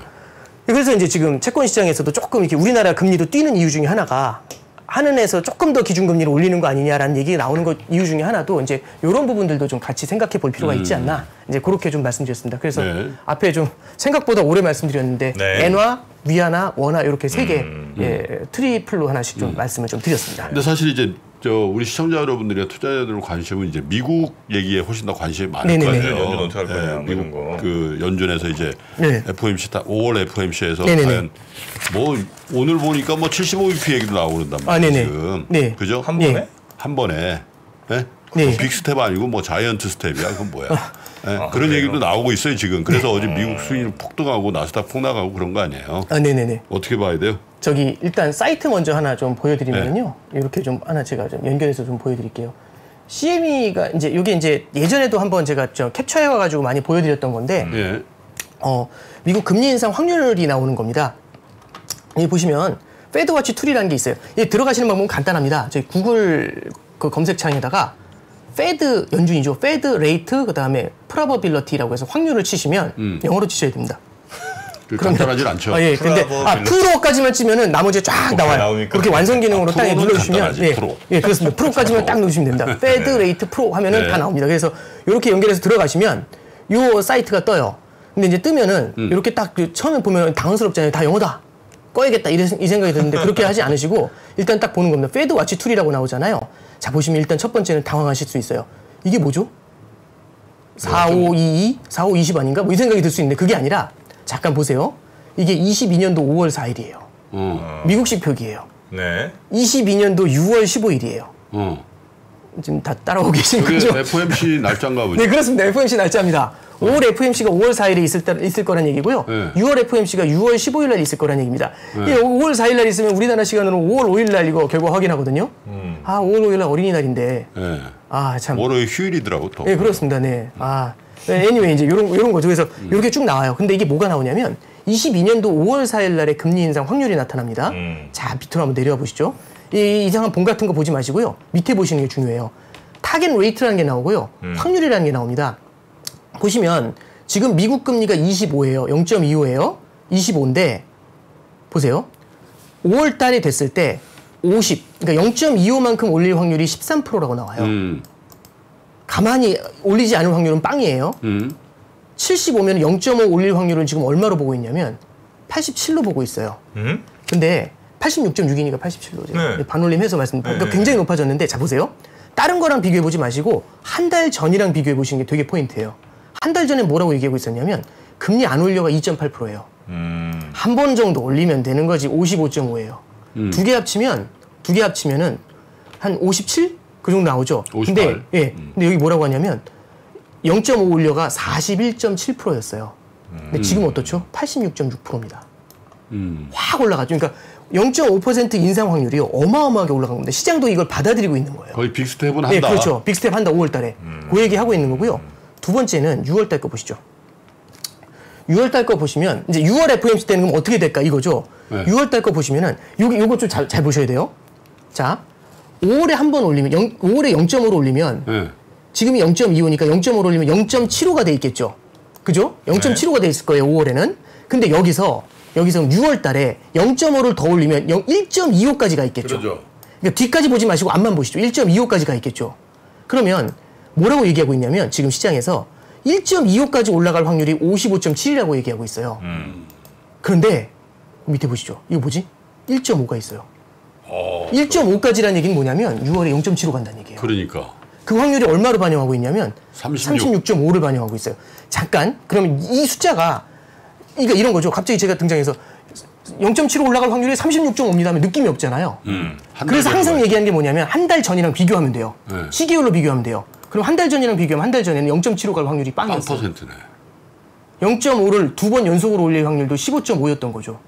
그래서 이제 지금 채권 시장에서도 조금 이렇게 우리나라 금리도 뛰는 이유 중에 하나가 한은에서 조금 더 기준금리를 올리는 거 아니냐라는 얘기가 나오는 것 이유 중에 하나도 이제 이런 부분들도 좀 같이 생각해 볼 필요가 있지 않나, 이제 그렇게 좀 말씀드렸습니다. 그래서 네. 앞에 좀 생각보다 오래 말씀드렸는데 네. 엔화, 위안화, 원화 이렇게 세 개 예, 트리플로 하나씩 좀 말씀을 좀 드렸습니다. 근데 사실 이제 우리 시청자 여러분들이나 투자자들 관심은 이제 미국 얘기에 훨씬 더 관심이 많을 거예요. 연준 어떻게 할 거냐, 네, 미국 거. 그 연준에서 이제 네. FOMC 5월 FOMC에서 과연 뭐 오늘 보니까 뭐 75bp 얘기도 나오는단 말이에요. 지금 네. 그죠? 한 번에? 네. 한 번에. 네? 네. 빅 스텝 아니고 뭐 자이언트 스텝이야. 그건 뭐야? 네. 아, 그런 그래요? 얘기도 나오고 있어요 지금. 그래서 네. 어제 미국 수익률 폭등하고 나스닥 폭락하고 그런 거 아니에요? 아, 네네네. 어떻게 봐야 돼요? 저기 일단 사이트 먼저 하나 좀 보여드리면요. 네. 이렇게 좀 하나 제가 좀 연결해서 좀 보여드릴게요. CME가 이제 이게 이제 예전에도 한번 제가 저 캡처해 와가지고 많이 보여드렸던 건데, 네. 미국 금리 인상 확률이 나오는 겁니다. 여기 보시면 페드워치 툴이라는 게 있어요. 이게 들어가시는 방법은 간단합니다. 저희 구글 그 검색창에다가 페드 연준이죠. 페드 레이트 그다음에 프로버빌러티라고 해서 확률을 치시면 영어로 치셔야 됩니다. 간단하진 않죠. 아, 예. 근데 프로까지만 치면은 나머지 쫙 나와요. 그렇게 완성 기능으로 딱 눌러주시면 예, 프로. 예, 그렇습니다. 프로까지만 딱 넣으시면 됩니다. 패드 레이트 프로 하면은 다 나옵니다. 그래서 이렇게 연결해서 들어가시면 요 사이트가 떠요. 근데 이제 뜨면은 이렇게 딱 처음에 보면 당황스럽잖아요. 다 영어다. 꺼야겠다 이 생각이 드는데 그렇게 하지 않으시고 일단 딱 보는 겁니다. 패드 와치 툴이라고 나오잖아요. 자 보시면 일단 첫 번째는 당황하실 수 있어요. 이게 뭐죠? 4522, 4520 아닌가? 뭐 이 생각이 들 수 있는데 그게 아니라 잠깐 보세요. 이게 22년도 5월 4일이에요. 미국식 표기예요. 네. 22년도 6월 15일이에요. 지금 다 따라오고 계신 거죠? FOMC 날짜인가 보죠? 네, 그렇습니다. FOMC 날짜입니다. 5월 FOMC가 5월 4일에 있을 거란 얘기고요. 네. 6월 FOMC가 6월 15일 날 있을 거란 얘기입니다. 네. 5월 4일 날 있으면 우리나라 시간으로 5월 5일 날 이거 결과 확인하거든요. 아, 5월 5일 날 어린이날인데. 네. 아, 참. 5월 5일 휴일이더라고, 또. 네, 그렇습니다. 네. 아. anyway, 이제 요런 거죠. 그래서 이렇게 쭉 나와요. 근데 이게 뭐가 나오냐면 22년도 5월 4일 날에 금리 인상 확률이 나타납니다. 자, 밑으로 한번 내려와 보시죠. 이 이상한 봉 같은 거 보지 마시고요. 밑에 보시는 게 중요해요. 타겟 레이트라는 게 나오고요. 확률이라는 게 나옵니다. 보시면 지금 미국 금리가 25예요. 0.25예요. 25인데 보세요. 5월 달에 됐을 때 50, 그러니까 0.25만큼 올릴 확률이 13%라고 나와요. 가만히 올리지 않을 확률은 빵이에요. 75면 0.5 올릴 확률은 지금 얼마로 보고 있냐면 87로 보고 있어요. 근데 86.6이니까 87로 네. 반올림해서 말씀드립니다. 그러니까 굉장히 높아졌는데 자 보세요. 다른 거랑 비교해보지 마시고 한 달 전이랑 비교해보시는 게 되게 포인트예요. 한 달 전에 뭐라고 얘기하고 있었냐면 금리 안 올려가 2.8%예요. 한 번 정도 올리면 되는 거지 55.5예요. 두 개 합치면 한 57? 그 정도 나오죠. 58. 근데, 예, 근데 여기 뭐라고 하냐면 0.5 올려가 41.7%였어요. 근데 지금 어떻죠? 86.6%입니다. 확 올라갔죠. 그러니까 0.5% 인상 확률이 어마어마하게 올라간 건데 시장도 이걸 받아들이고 있는 거예요. 거의 빅스텝은 한다. 네, 그렇죠. 빅스텝 한다 5월 달에. 그 얘기하고 있는 거고요. 두 번째는 6월 달 거 보시죠. 6월 달 거 보시면 이제 6월 FOMC 때는 그럼 어떻게 될까 이거죠. 네. 6월 달 거 보시면은 요거 좀 잘 보셔야 돼요. 자, 5월에 한 번 올리면 5월에 0.5로 올리면 네. 지금이 0.25니까 0.5로 올리면 0.75가 돼 있겠죠. 그죠? 0.75가 네. 돼 있을 거예요. 5월에는. 근데 여기서 6월 달에 0.5를 더 올리면 1.25까지가 있겠죠. 그렇죠. 그러니까 뒤까지 보지 마시고 앞만 보시죠. 1.25까지가 있겠죠. 그러면 뭐라고 얘기하고 있냐면 지금 시장에서 1.25까지 올라갈 확률이 55.7이라고 얘기하고 있어요. 그런데 밑에 보시죠. 이거 뭐지? 1.5가 있어요. 1.5까지라는 얘기는 뭐냐면 6월에 0.75 간다는 얘기예요. 그러니까. 그 확률이 얼마로 반영하고 있냐면 36.5를 반영하고 있어요. 잠깐, 그러면 이 숫자가 그러니까 이런 거죠. 갑자기 제가 등장해서 0.7 올라갈 확률이 36.5입니다 하면 느낌이 없잖아요. 그래서 항상 얘기하는 게 뭐냐면 한 달 전이랑 비교하면 돼요. 네. 시기별로 비교하면 돼요. 그럼 한 달 전이랑 비교하면 한 달 전에는 0.75 갈 확률이 빵이었어요. 0.5%네. 0.5를 두 번 연속으로 올릴 확률도 15.5였던 거죠.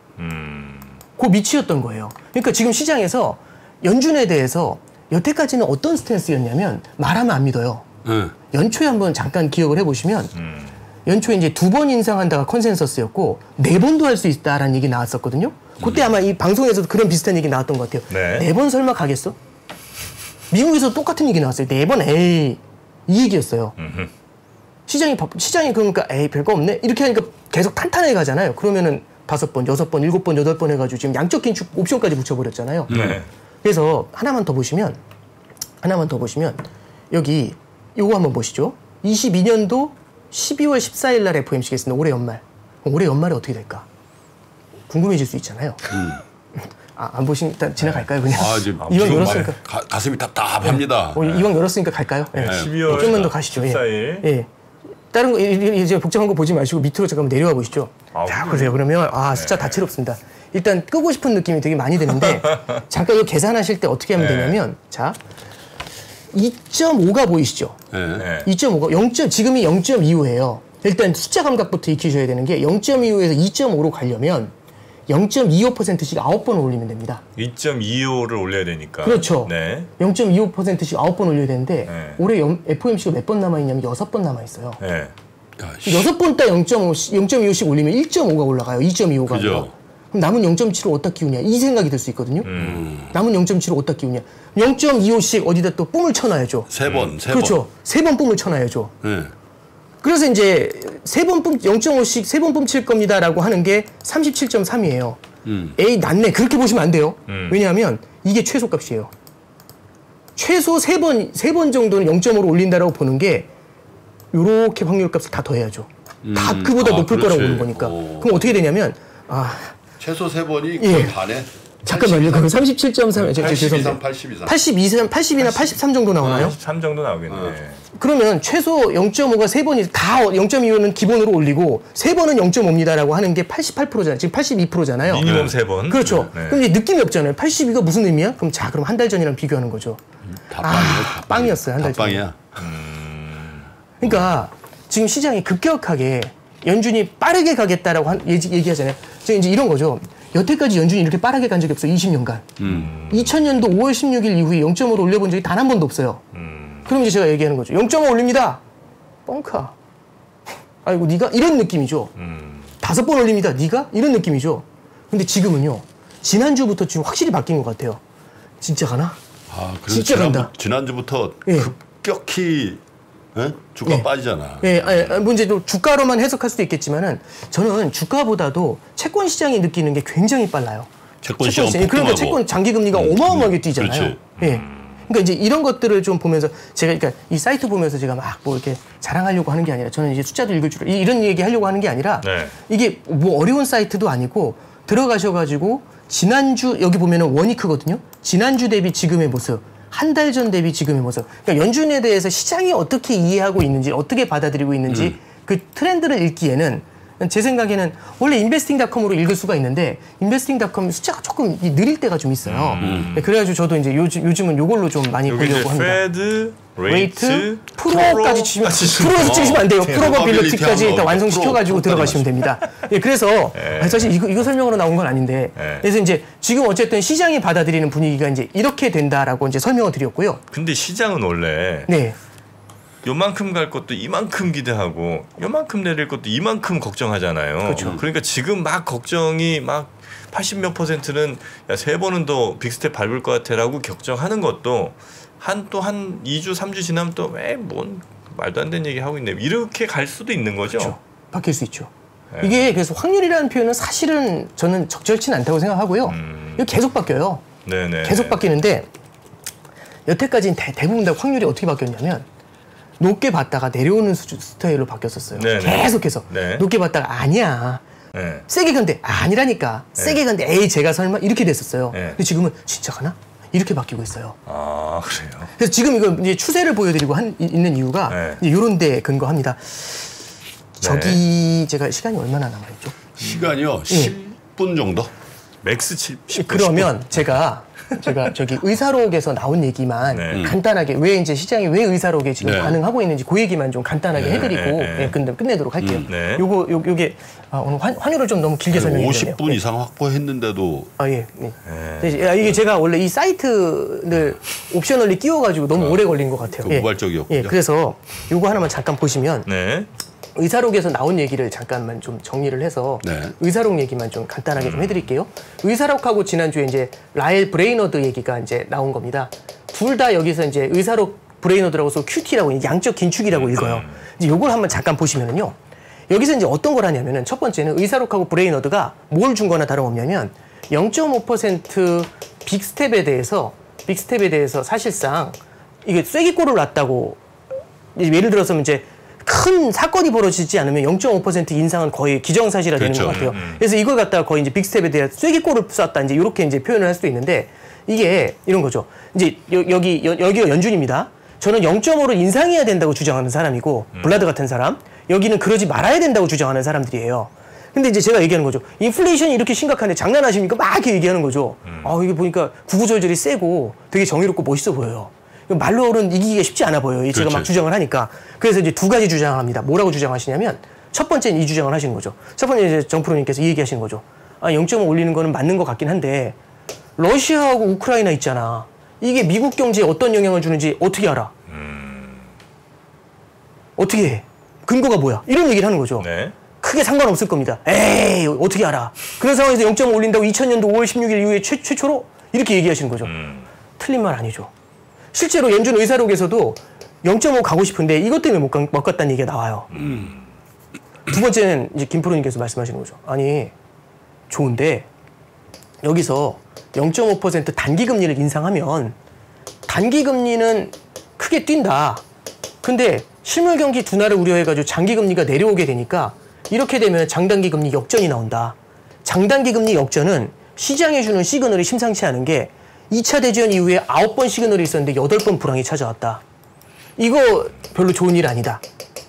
그 밑이었던 거예요. 그러니까 지금 시장에서 연준에 대해서 여태까지는 어떤 스탠스였냐면 말하면 안 믿어요. 연초에 한번 잠깐 기억을 해보시면 연초에 이제 2번 인상한다가 컨센서스였고 4번도 할 수 있다라는 얘기 나왔었거든요. 그때 아마 이 방송에서도 그런 비슷한 얘기 나왔던 것 같아요. 네. 4번 설마 가겠어? 미국에서 똑같은 얘기 나왔어요. 4번 에이 이 얘기였어요. 시장이 그러니까 에이 별거 없네 이렇게 하니까 계속 탄탄하게 가잖아요. 그러면은 5번, 6번, 7번, 8번 해가지고 지금 양적 긴축 옵션까지 붙여버렸잖아요. 네. 그래서 하나만 더 보시면 여기 요거 한번 보시죠. 22년도 12월 14일 날 FOMC가 있습니다. 올해 연말. 그럼 올해 연말에 어떻게 될까? 궁금해질 수 있잖아요. 아, 안 보신, 일단 지나갈까요? 그냥. 아, 지금 이왕 열었으니까. 가슴이 답답합니다. 네. 이왕 열었으니까 갈까요? 네. 12월 좀만 더 가시죠. 14일. 예. 다른 거, 이제 복잡한 거 보지 마시고 밑으로 잠깐 내려와 보시죠. 아, 자, 보세요. 그러면, 아, 숫자 네. 다채롭습니다. 일단 끄고 싶은 느낌이 되게 많이 드는데, 잠깐 이거 계산하실 때 어떻게 하면 네. 되냐면, 자. 2.5가 보이시죠? 네. 2.5가, 지금이 0.25예요. 일단 숫자 감각부터 익히셔야 되는 게 0.25에서 2.5로 가려면 0.25%씩 9번 올리면 됩니다. 2.25를 올려야 되니까. 그렇죠. 네. 0.25%씩 9번 올려야 되는데 네. 올해 FOMC가 몇 번 남아있냐면 6번 남아있어요. 네. 6번 따 0.25씩 올리면 1.5가 올라가요. 2.25가. 그죠. 그럼 남은 0.7을 어디다 끼우냐 이 생각이 들 수 있거든요. 남은 0.7을 어디다 끼우냐. 0.25씩 어디다 또 뿜을 쳐놔야죠. 세 번. 그렇죠. 세 번 뿜을 쳐놔야죠. 그래서 이제 세 번 뿜 0.5씩 세 번 뿜칠 겁니다라고 하는 게 37.3이에요. A 낮네 그렇게 보시면 안 돼요. 왜냐하면 이게 최소값이에요. 최소 세 번 정도는 0.5로 올린다라고 보는 게 요렇게 확률값을 다 더해야죠. 다 그보다 높을 그렇지. 거라고 보는 거니까. 오. 그럼 어떻게 되냐면 최소 세 번이 예. 다네. 잠깐만요. 그럼 37.3 죄송합니다. 80이나 83 정도 나오나요? 83 정도 나오겠네. 그러면 최소 0.5가 3번이 다 0.25는 기본으로 올리고 3번은 0.5입니다라고 하는 게 88%잖아요. 지금 82%잖아요. 미니멈 3번. 그렇죠. 네. 그럼 이제 느낌이 없잖아요. 82가 무슨 의미야? 그럼 자, 그럼 한 달 전이랑 비교하는 거죠. 다 빵이었어요. 한 달 전. 빵이야. 그러니까 지금 시장이 급격하게 연준이 빠르게 가겠다라고 얘기하잖아요. 지금 이제 이런 거죠. 여태까지 연준이 이렇게 빠르게 간 적이 없어, 20년간. 2000년도 5월 16일 이후에 0.5를 올려본 적이 단 한 번도 없어요. 그럼 이제 제가 얘기하는 거죠. 0.5 올립니다. 뻥카. 아이고, 네가 이런 느낌이죠. 5번 올립니다. 네가 이런 느낌이죠. 근데 지금은요. 지난주부터 지금 확실히 바뀐 것 같아요. 진짜 가나? 아, 그래서 진짜 간다. 지난주부터 예. 급격히 에? 주가 예. 빠지잖아. 예, 문제 주가로만 해석할 수도 있겠지만은 저는 주가보다도 채권 시장이 느끼는 게 굉장히 빨라요. 채권 시장 폭등하고. 그러니까 채권 장기 금리가 어마어마하게 뛰잖아요. 그렇지. 예. 그러니까 이제 이런 것들을 좀 보면서 제가 그러니까 이 사이트 보면서 제가 막 뭐 이렇게 자랑하려고 하는 게 아니라 저는 이제 숫자도 읽을 줄 이런 얘기 하려고 하는 게 아니라 네. 이게 뭐 어려운 사이트도 아니고 들어가셔가지고 지난주 여기 보면은 원이 크거든요. 지난주 대비 지금의 모습. 한 달 전 대비 지금의 모습. 그러니까 연준에 대해서 시장이 어떻게 이해하고 있는지, 어떻게 받아들이고 있는지 그 트렌드를 읽기에는 제 생각에는 원래 인베스팅닷컴으로 읽을 수가 있는데 인베스팅닷컴 숫자가 조금 느릴 때가 좀 있어요. 그래가지고 저도 이제 요즘은 요걸로 좀 많이 보려고 합니다. 패드, 레이트, 프로까지 치시면 안 돼요. 프로버빌리티까지 다 완성시켜가지고 들어가시면 됩니다. 예, 그래서 사실 이거 설명으로 나온 건 아닌데 그래서 이제 지금 어쨌든 시장이 받아들이는 분위기가 이제 이렇게 된다라고 이제 설명을 드렸고요. 근데 시장은 원래 네. 요만큼 갈 것도 이만큼 기대하고 요만큼 내릴 것도 이만큼 걱정하잖아요. 그렇죠. 그러니까 지금 막 걱정이 막 80몇 %는 야, 세 번은 더 빅스텝 밟을 것 같아라고 걱정하는 것도 한 2주, 3주 지나면 또 왜 뭔 말도 안 되는 얘기 하고 있네. 이렇게 갈 수도 있는 거죠. 그렇죠. 바뀔 수 있죠. 네. 이게 그래서 확률이라는 표현은 사실은 저는 적절치는 않다고 생각하고요. 이거 계속 바뀌어요. 네네. 계속 바뀌는데 여태까지는 대부분 다 확률이 어떻게 바뀌었냐면 높게 봤다가 내려오는 스타일로 바뀌었었어요. 네네. 계속해서 네. 높게 봤다가 아니야. 네. 세게 간데 아니라니까. 네. 세게 간데 에이 제가 설마 이렇게 됐었어요. 네. 근데 지금은 진짜 가나? 이렇게 바뀌고 있어요. 아 그래요? 그래서 지금 이거 이제 추세를 보여드리고 있는 이유가 네. 이제 이런 데 근거합니다. 저기 네. 제가 시간이 얼마나 남아있죠? 시간이요? 10분 정도? 맥스 10분. 그러면 10분. 제가 저기 의사록에서 나온 얘기만 네. 간단하게 왜 이제 시장이 왜 의사록에 지금 네. 반응하고 있는지 그 얘기만 좀 간단하게 네. 해드리고 네. 네. 끝내도록 할게요. 네. 요게 오늘 환율을 좀 너무 길게 설명해드렸네요. 50분 네. 이상 확보했는데도 예. 네. 네. 아, 이게 제가 원래 이 사이트를 옵셔널리 끼워가지고 너무 오래 걸린 것 같아요. 그 우발적이었군요. 예. 그래서 요거 하나만 잠깐 보시면 네. 의사록에서 나온 얘기를 잠깐만 좀 정리를 해서 네. 의사록 얘기만 좀 간단하게 좀 해드릴게요. 의사록하고 지난주에 이제 라엘 브레이너드 얘기가 이제 나온 겁니다. 둘 다 여기서 이제 의사록 브레이너드라고 해서 QT라고 양적 긴축이라고 읽어요. 이제 요걸 한번 잠깐 보시면은요. 여기서 이제 어떤 걸 하냐면은 첫 번째는 의사록하고 브레이너드가 뭘 준 거나 다름없냐면 0.5% 빅스텝에 대해서 사실상 이게 쐐기골을 놨다고 예를 들어서 이제 큰 사건이 벌어지지 않으면 0.5% 인상은 거의 기정사실화 되는 그렇죠. 것 같아요. 그래서 이걸 갖다가 거의 이제 빅스텝에 대한 쐐기골을 쐈다 이제 이렇게 이제 표현을 할 수도 있는데 이게 이런 거죠. 이제 여기가 연준입니다. 저는 0.5로 인상해야 된다고 주장하는 사람이고 블라드 같은 사람 여기는 그러지 말아야 된다고 주장하는 사람들이에요. 근데 이제 제가 얘기하는 거죠. 인플레이션이 이렇게 심각한데 장난하십니까? 막 이렇게 얘기하는 거죠. 이게 보니까 구구절절이 세고 되게 정의롭고 멋있어 보여요. 말로는 이기기가 쉽지 않아 보여요. 제가 그렇지. 막 주장을 하니까. 그래서 이제 두 가지 주장합니다. 뭐라고 주장하시냐면 첫 번째는 이 주장을 하시는 거죠. 첫 번째 이제 정프로님께서 이 얘기하시는 거죠. 0.5 올리는 거는 맞는 것 같긴 한데 러시아하고 우크라이나 있잖아. 이게 미국 경제에 어떤 영향을 주는지 어떻게 알아? 어떻게 해? 근거가 뭐야? 이런 얘기를 하는 거죠. 네. 크게 상관없을 겁니다. 에이 어떻게 알아? 그런 상황에서 0.5 올린다고 2000년도 5월 16일 이후에 최초로 이렇게 얘기하시는 거죠. 틀린 말 아니죠. 실제로 연준 의사록에서도 0.5 가고 싶은데 이것 때문에 못 갔다는 얘기가 나와요. 두 번째는 이제 김프로님께서 말씀하시는 거죠. 아니, 좋은데 여기서 0.5% 단기금리를 인상하면 단기금리는 크게 뛴다. 근데 실물경기 둔화를 우려해가지고 장기금리가 내려오게 되니까 이렇게 되면 장단기금리 역전이 나온다. 장단기금리 역전은 시장에 주는 시그널이 심상치 않은 게 2차 대전 이후에 9번 시그널이 있었는데 8번 불황이 찾아왔다. 이거 별로 좋은 일 아니다.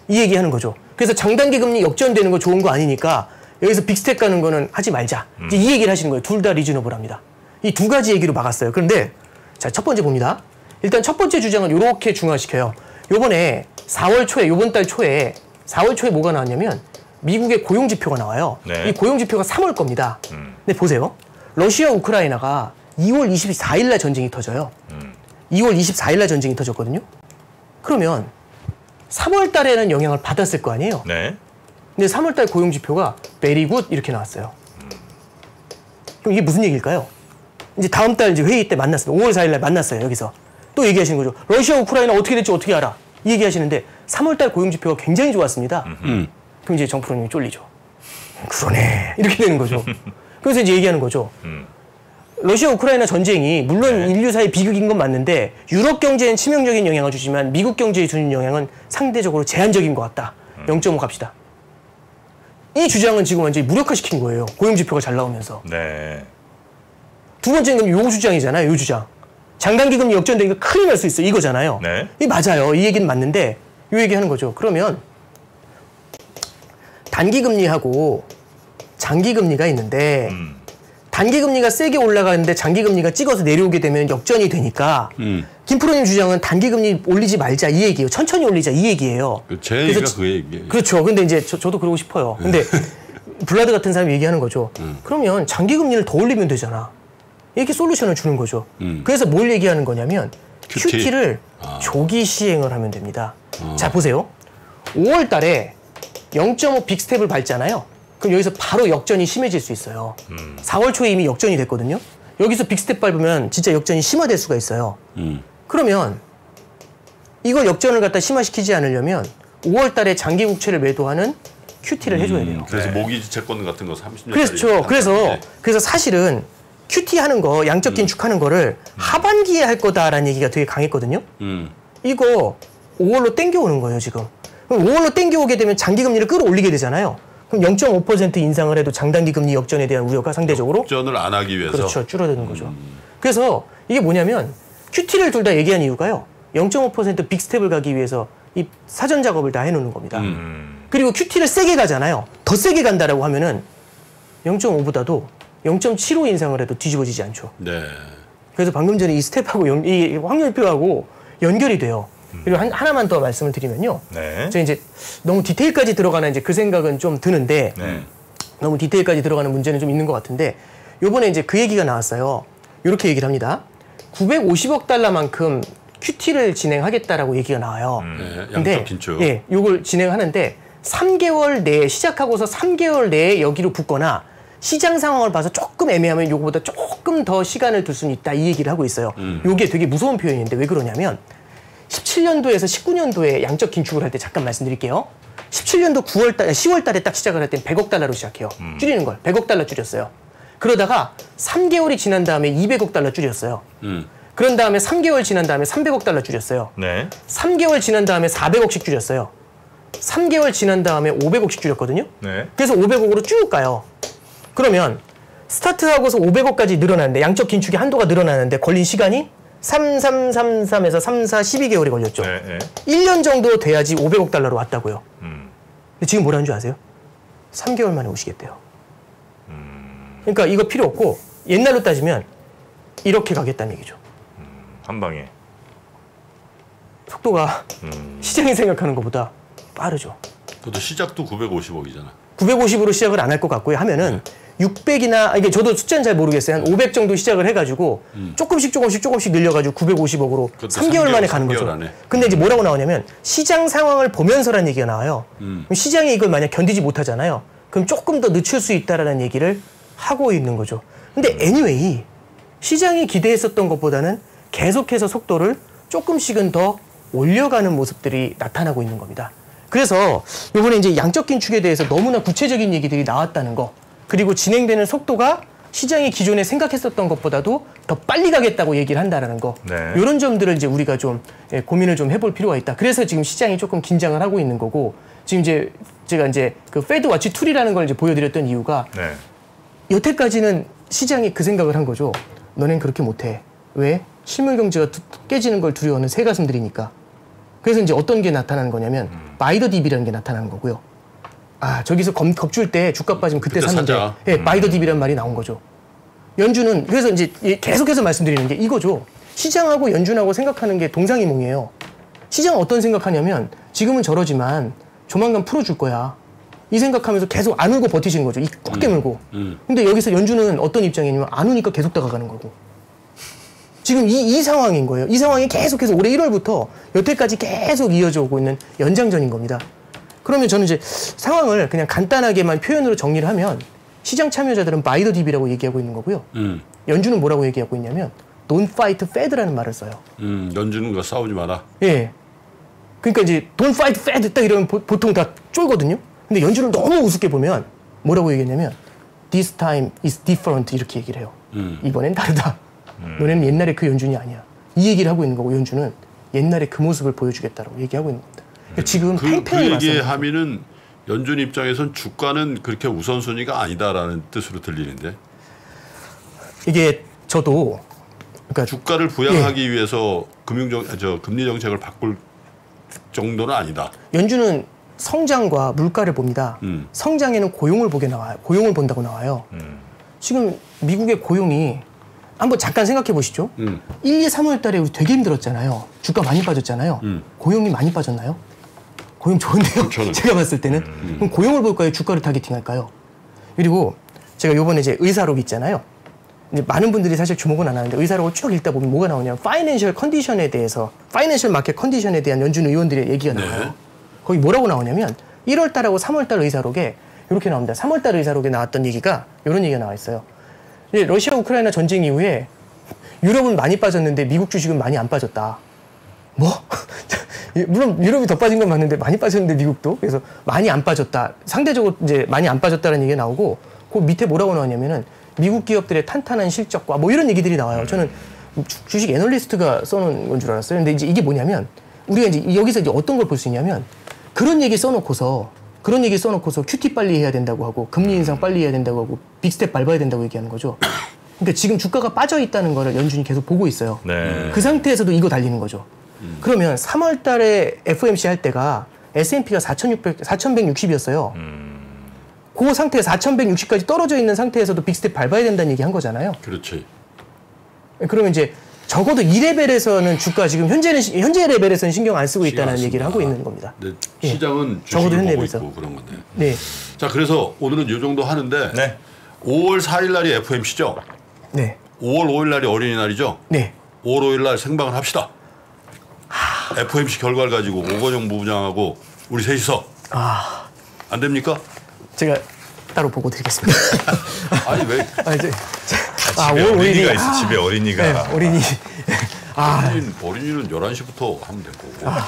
이 얘기하는 거죠. 그래서 장단기금리 역전되는 거 좋은 거 아니니까 여기서 빅스텝 가는 거는 하지 말자. 이제 이 얘기를 하시는 거예요. 둘 다 리즈너블합니다. 이 두 가지 얘기로 막았어요. 그런데 자, 첫 번째 봅니다. 일단 첫 번째 주장은 이렇게 중화시켜요. 요번에 4월 초에, 요번 달 초에 4월 초에 뭐가 나왔냐면 미국의 고용지표가 나와요. 네. 이 고용지표가 3월 겁니다. 근데 보세요. 러시아, 우크라이나가 2월 24일 날 전쟁이 터져요. 2월 24일 날 전쟁이 터졌거든요. 그러면 3월 달에는 영향을 받았을 거 아니에요. 네. 근데 3월 달 고용지표가 very good 이렇게 나왔어요. 그럼 이게 무슨 얘기일까요? 이제 다음 달 이제 회의 때 만났어요. 5월 4일 날 만났어요. 여기서. 또 얘기하시는 거죠. 러시아, 우크라이나 어떻게 될지 어떻게 알아? 이 얘기하시는데 3월 달 고용지표가 굉장히 좋았습니다. 그럼 이제 정프로님이 쫄리죠. 그러네. 이렇게 되는 거죠. 그래서 이제 얘기하는 거죠. 러시아, 우크라이나 전쟁이 물론 인류사의 비극인 건 맞는데 유럽 경제엔 치명적인 영향을 주지만 미국 경제에 주는 영향은 상대적으로 제한적인 것 같다. 0.5 갑시다. 이 주장은 지금 완전히 무력화시킨 거예요. 고용지표가 잘 나오면서. 네. 두 번째는 그럼 요 주장이잖아요. 요 주장. 장단기금리 역전되니까 큰일 날 수 있어. 이거잖아요. 네. 이 맞아요. 이 얘기는 맞는데 요 얘기하는 거죠. 그러면 단기금리하고 장기금리가 있는데 단기금리가 세게 올라가는데 장기금리가 찍어서 내려오게 되면 역전이 되니까 김프로님 주장은 단기금리 올리지 말자 이 얘기예요. 천천히 올리자 이 얘기예요. 제 얘기가 그 얘기예요. 그렇죠. 근데 이제 저도 그러고 싶어요. 근데 블라드 같은 사람이 얘기하는 거죠. 그러면 장기금리를 더 올리면 되잖아. 이렇게 솔루션을 주는 거죠. 그래서 뭘 얘기하는 거냐면 QT를 조기 시행을 하면 됩니다. 자, 보세요. 5월 달에 0.5 빅스텝을 밟잖아요. 그럼 여기서 바로 역전이 심해질 수 있어요. 4월 초에 이미 역전이 됐거든요. 여기서 빅스텝 밟으면 진짜 역전이 심화될 수가 있어요. 그러면 이걸 역전을 갖다 심화시키지 않으려면 5월 달에 장기 국채를 매도하는 QT를 해줘야 돼요. 그래서 네. 모기지 채권 같은 거 30년 그렇죠. 그래서 사실은 QT 하는 거, 양적 긴축하는 거를 하반기에 할 거다라는 얘기가 되게 강했거든요. 이거 5월로 땡겨오는 거예요, 지금. 그럼 5월로 땡겨오게 되면 장기금리를 끌어올리게 되잖아요. 그럼 0.5% 인상을 해도 장단기금리 역전에 대한 우려가 상대적으로 역전을 안 하기 위해서 그렇죠, 줄어드는 거죠. 그래서 이게 뭐냐면 QT를 둘 다 얘기한 이유가요. 0.5% 빅스텝을 가기 위해서 이 사전 작업을 다 해놓는 겁니다. 그리고 QT를 세게 가잖아요. 더 세게 간다라고 하면은 0.5보다도 0.75 인상을 해도 뒤집어지지 않죠. 네. 그래서 방금 전에 이 스텝하고 이 확률표하고 연결이 돼요. 그리고 하나만 더 말씀을 드리면요. 네. 저 이제 너무 디테일까지 들어가나 이제 그 생각은 좀 드는데 네. 너무 디테일까지 들어가는 문제는 좀 있는 것 같은데 요번에 이제 그 얘기가 나왔어요. 이렇게 얘기를 합니다. 950억 달러만큼 QT를 진행하겠다라고 얘기가 나와요. 네. 양적 긴축. 예, 요걸 진행하는데 3개월 내에 시작하고서 3개월 내에 여기로 붙거나 시장 상황을 봐서 조금 애매하면 요거보다 조금 더 시간을 둘 수는 있다 이 얘기를 하고 있어요. 요게 되게 무서운 표현인데 왜 그러냐면 17년도에서 19년도에 양적 긴축을 할 때 잠깐 말씀드릴게요. 17년도 10월 달에 딱 시작을 할 땐 100억 달러로 시작해요. 줄이는 걸. 100억 달러 줄였어요. 그러다가 3개월이 지난 다음에 200억 달러 줄였어요. 그런 다음에 3개월 지난 다음에 300억 달러 줄였어요. 네. 3개월 지난 다음에 400억씩 줄였어요. 3개월 지난 다음에 500억씩 줄였거든요. 네. 그래서 500억으로 쭉 가요. 그러면 스타트하고서 500억까지 늘어나는데 양적 긴축의 한도가 늘어나는데 걸린 시간이 3333에서 12개월이 걸렸죠. 네, 네. 1년 정도 돼야지 500억 달러로 왔다고요. 근데 지금 뭐라는 줄 아세요? 3개월 만에 오시겠대요. 그러니까 이거 필요 없고 옛날로 따지면 이렇게 가겠다는 얘기죠. 한 방에. 속도가 시장이 생각하는 것보다 빠르죠. 그것도 시작도 950억이잖아. 950으로 시작을 안 할 것 같고요. 하면은 600이나 이게 저도 숫자는 잘 모르겠어요. 한 500 정도 시작을 해가지고 조금씩 늘려가지고 950억으로 3개월 만에 가는 거죠. 안에. 근데 이제 뭐라고 나오냐면 시장 상황을 보면서라는 얘기가 나와요. 그럼 시장이 이걸 만약 견디지 못하잖아요. 그럼 조금 더 늦출 수 있다라는 얘기를 하고 있는 거죠. 근데 anyway 시장이 기대했었던 것보다는 계속해서 속도를 조금씩은 더 올려가는 모습들이 나타나고 있는 겁니다. 그래서 이번에 이제 양적 긴축에 대해서 너무나 구체적인 얘기들이 나왔다는 거, 그리고 진행되는 속도가 시장이 기존에 생각했었던 것보다도 더 빨리 가겠다고 얘기를 한다라는 거, 네. 이런 점들을 이제 우리가 좀 고민을 좀 해볼 필요가 있다. 그래서 지금 시장이 조금 긴장을 하고 있는 거고, 지금 이제 제가 이제 그 페드 워치 툴이라는 걸 이제 보여드렸던 이유가, 네. 여태까지는 시장이 그 생각을 한 거죠. 너넨 그렇게 못해. 왜? 실물 경제가 깨지는 걸 두려워하는 새 가슴들이니까. 그래서 이제 어떤 게 나타나는 거냐면 바이더 딥이라는 게 나타나는 거고요. 아, 저기서 겁줄 때 주가 빠지면 그때 샀는데, 예, 바이더 딥이란 말이 나온 거죠. 연준은, 그래서 이제 계속해서 말씀드리는 게 이거죠. 시장하고 연준하고 생각하는 게 동상이몽이에요. 시장은 어떤 생각하냐면, 지금은 저러지만 조만간 풀어줄 거야. 이 생각하면서 계속 안 울고 버티시는 거죠. 이 꽉 깨물고. 근데 여기서 연준은 어떤 입장이냐면, 안 우니까 계속 다가가는 거고. 지금 이 상황인 거예요. 이 상황이 계속해서 올해 1월부터 여태까지 계속 이어져 오고 있는 연장전인 겁니다. 그러면 저는 이제 상황을 그냥 간단하게만 표현으로 정리를 하면, 시장 참여자들은 바이더 딥이라고 얘기하고 있는 거고요. 연준은 뭐라고 얘기하고 있냐면 Don't fight Fed라는 말을 써요. 연준은 그 싸우지 마라. 예. 그러니까 이제 Don't fight Fed 딱 이러면 보통 다 쫄거든요. 근데 연준은 너무 우습게 보면 뭐라고 얘기했냐면 This time is different 이렇게 얘기를 해요. 이번엔 다르다. 너네는 옛날에 그 연준이 아니야. 이 얘기를 하고 있는 거고, 연준은 옛날에 그 모습을 보여주겠다라고 얘기하고 있는 겁니다. 지금 팽팽히 그 얘기하면은 연준 입장에선 주가는 그렇게 우선순위가 아니다라는 뜻으로 들리는데, 이게 저도 그러니까 주가를 부양하기, 예. 위해서 금리 정책을 바꿀 정도는 아니다. 연준은 성장과 물가를 봅니다. 성장에는 고용을 보게 나와요. 고용을 본다고 나와요. 지금 미국의 고용이 한번 잠깐 생각해 보시죠. 1, 2, 3월 달에 우리 되게 힘들었잖아요. 주가 많이 빠졌잖아요. 고용이 많이 빠졌나요? 고용 좋은데요? 제가 봤을 때는. 그럼 고용을 볼까요? 주가를 타겟팅할까요? 그리고 제가 요번에 이제 의사록 있잖아요. 이제 많은 분들이 사실 주목은 안 하는데 의사록을 쭉 읽다 보면 뭐가 나오냐면 파이낸셜 컨디션에 대해서, 파이낸셜 마켓 컨디션에 대한 연준 의원들의 얘기가 나와요. 네. 거기 뭐라고 나오냐면 1월 달하고 3월 달 의사록에 이렇게 나옵니다. 3월 달 의사록에 나왔던 얘기가 이런 얘기가 나와 있어요. 러시아 우크라이나 전쟁 이후에 유럽은 많이 빠졌는데 미국 주식은 많이 안 빠졌다. 뭐? 물론 유럽이 더 빠진 건 맞는데 많이 빠졌는데 미국도. 그래서 많이 안 빠졌다. 상대적으로 이제 많이 안 빠졌다는 얘기가 나오고, 그 밑에 뭐라고 나오냐면은 미국 기업들의 탄탄한 실적과 뭐 이런 얘기들이 나와요. 저는 주식 애널리스트가 써놓은 건 줄 알았어요. 근데 이제 이게 뭐냐면, 우리가 이제 여기서 이제 어떤 걸 볼 수 있냐면, 그런 얘기 써놓고서 큐티 빨리 해야 된다고 하고, 금리 인상 빨리 해야 된다고 하고, 빅스텝 밟아야 된다고 얘기하는 거죠. 그러니까 지금 주가가 빠져있다는 거를 연준이 계속 보고 있어요. 네. 그 상태에서도 이거 달리는 거죠. 그러면 3월 달에 FOMC 할 때가 S&P가 4,160이었어요. 그 상태에 4,160까지 떨어져 있는 상태에서도 빅스텝 밟아야 된다는 얘기 한 거잖아요. 그렇지. 그러면 이제 적어도 이 레벨에서는 주가 지금 현재 레벨에서는 신경 안 쓰고 있다는 얘기를 하고 있는 겁니다. 네, 시장은, 예. 주식을 보고 레벨에서. 있고 그런 건데. 네. 자, 그래서 오늘은 이 정도 하는데, 네. 5월 4일 날이 FOMC죠? 네. 5월 5일 날이 어린이날이죠? 네. 5월 5일 날 생방을 합시다. 하... FOMC 결과를 가지고 오건영 부부장하고 우리 셋이서. 아... 안 됩니까? 제가 따로 보고 드리겠습니다. 아니 왜? 아니, 집에 어린이가 있어. 집에 어린이가. 네, 어린이. 어린이는 11시부터 하면 될 거고.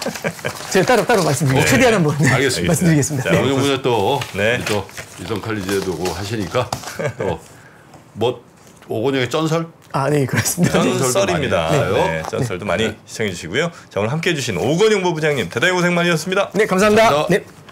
제가 따로 말씀드리겠습니다. 네. 최대한 한번. 알겠습니다. 말씀드리겠습니다. 자, 오늘 분야 또, 네. 또 유성 칼리지에도 하시니까 또 뭐 오건영의 쩐설? 아, 네, 그렇습니다. 쩐설입니다. 네. 쩐설도 많이 시청해 주시고요. 자, 오늘 함께해 주신 오건영 부부장님 대단히 고생 많으셨습니다. 네, 감사합니다. 감사합니다. 네.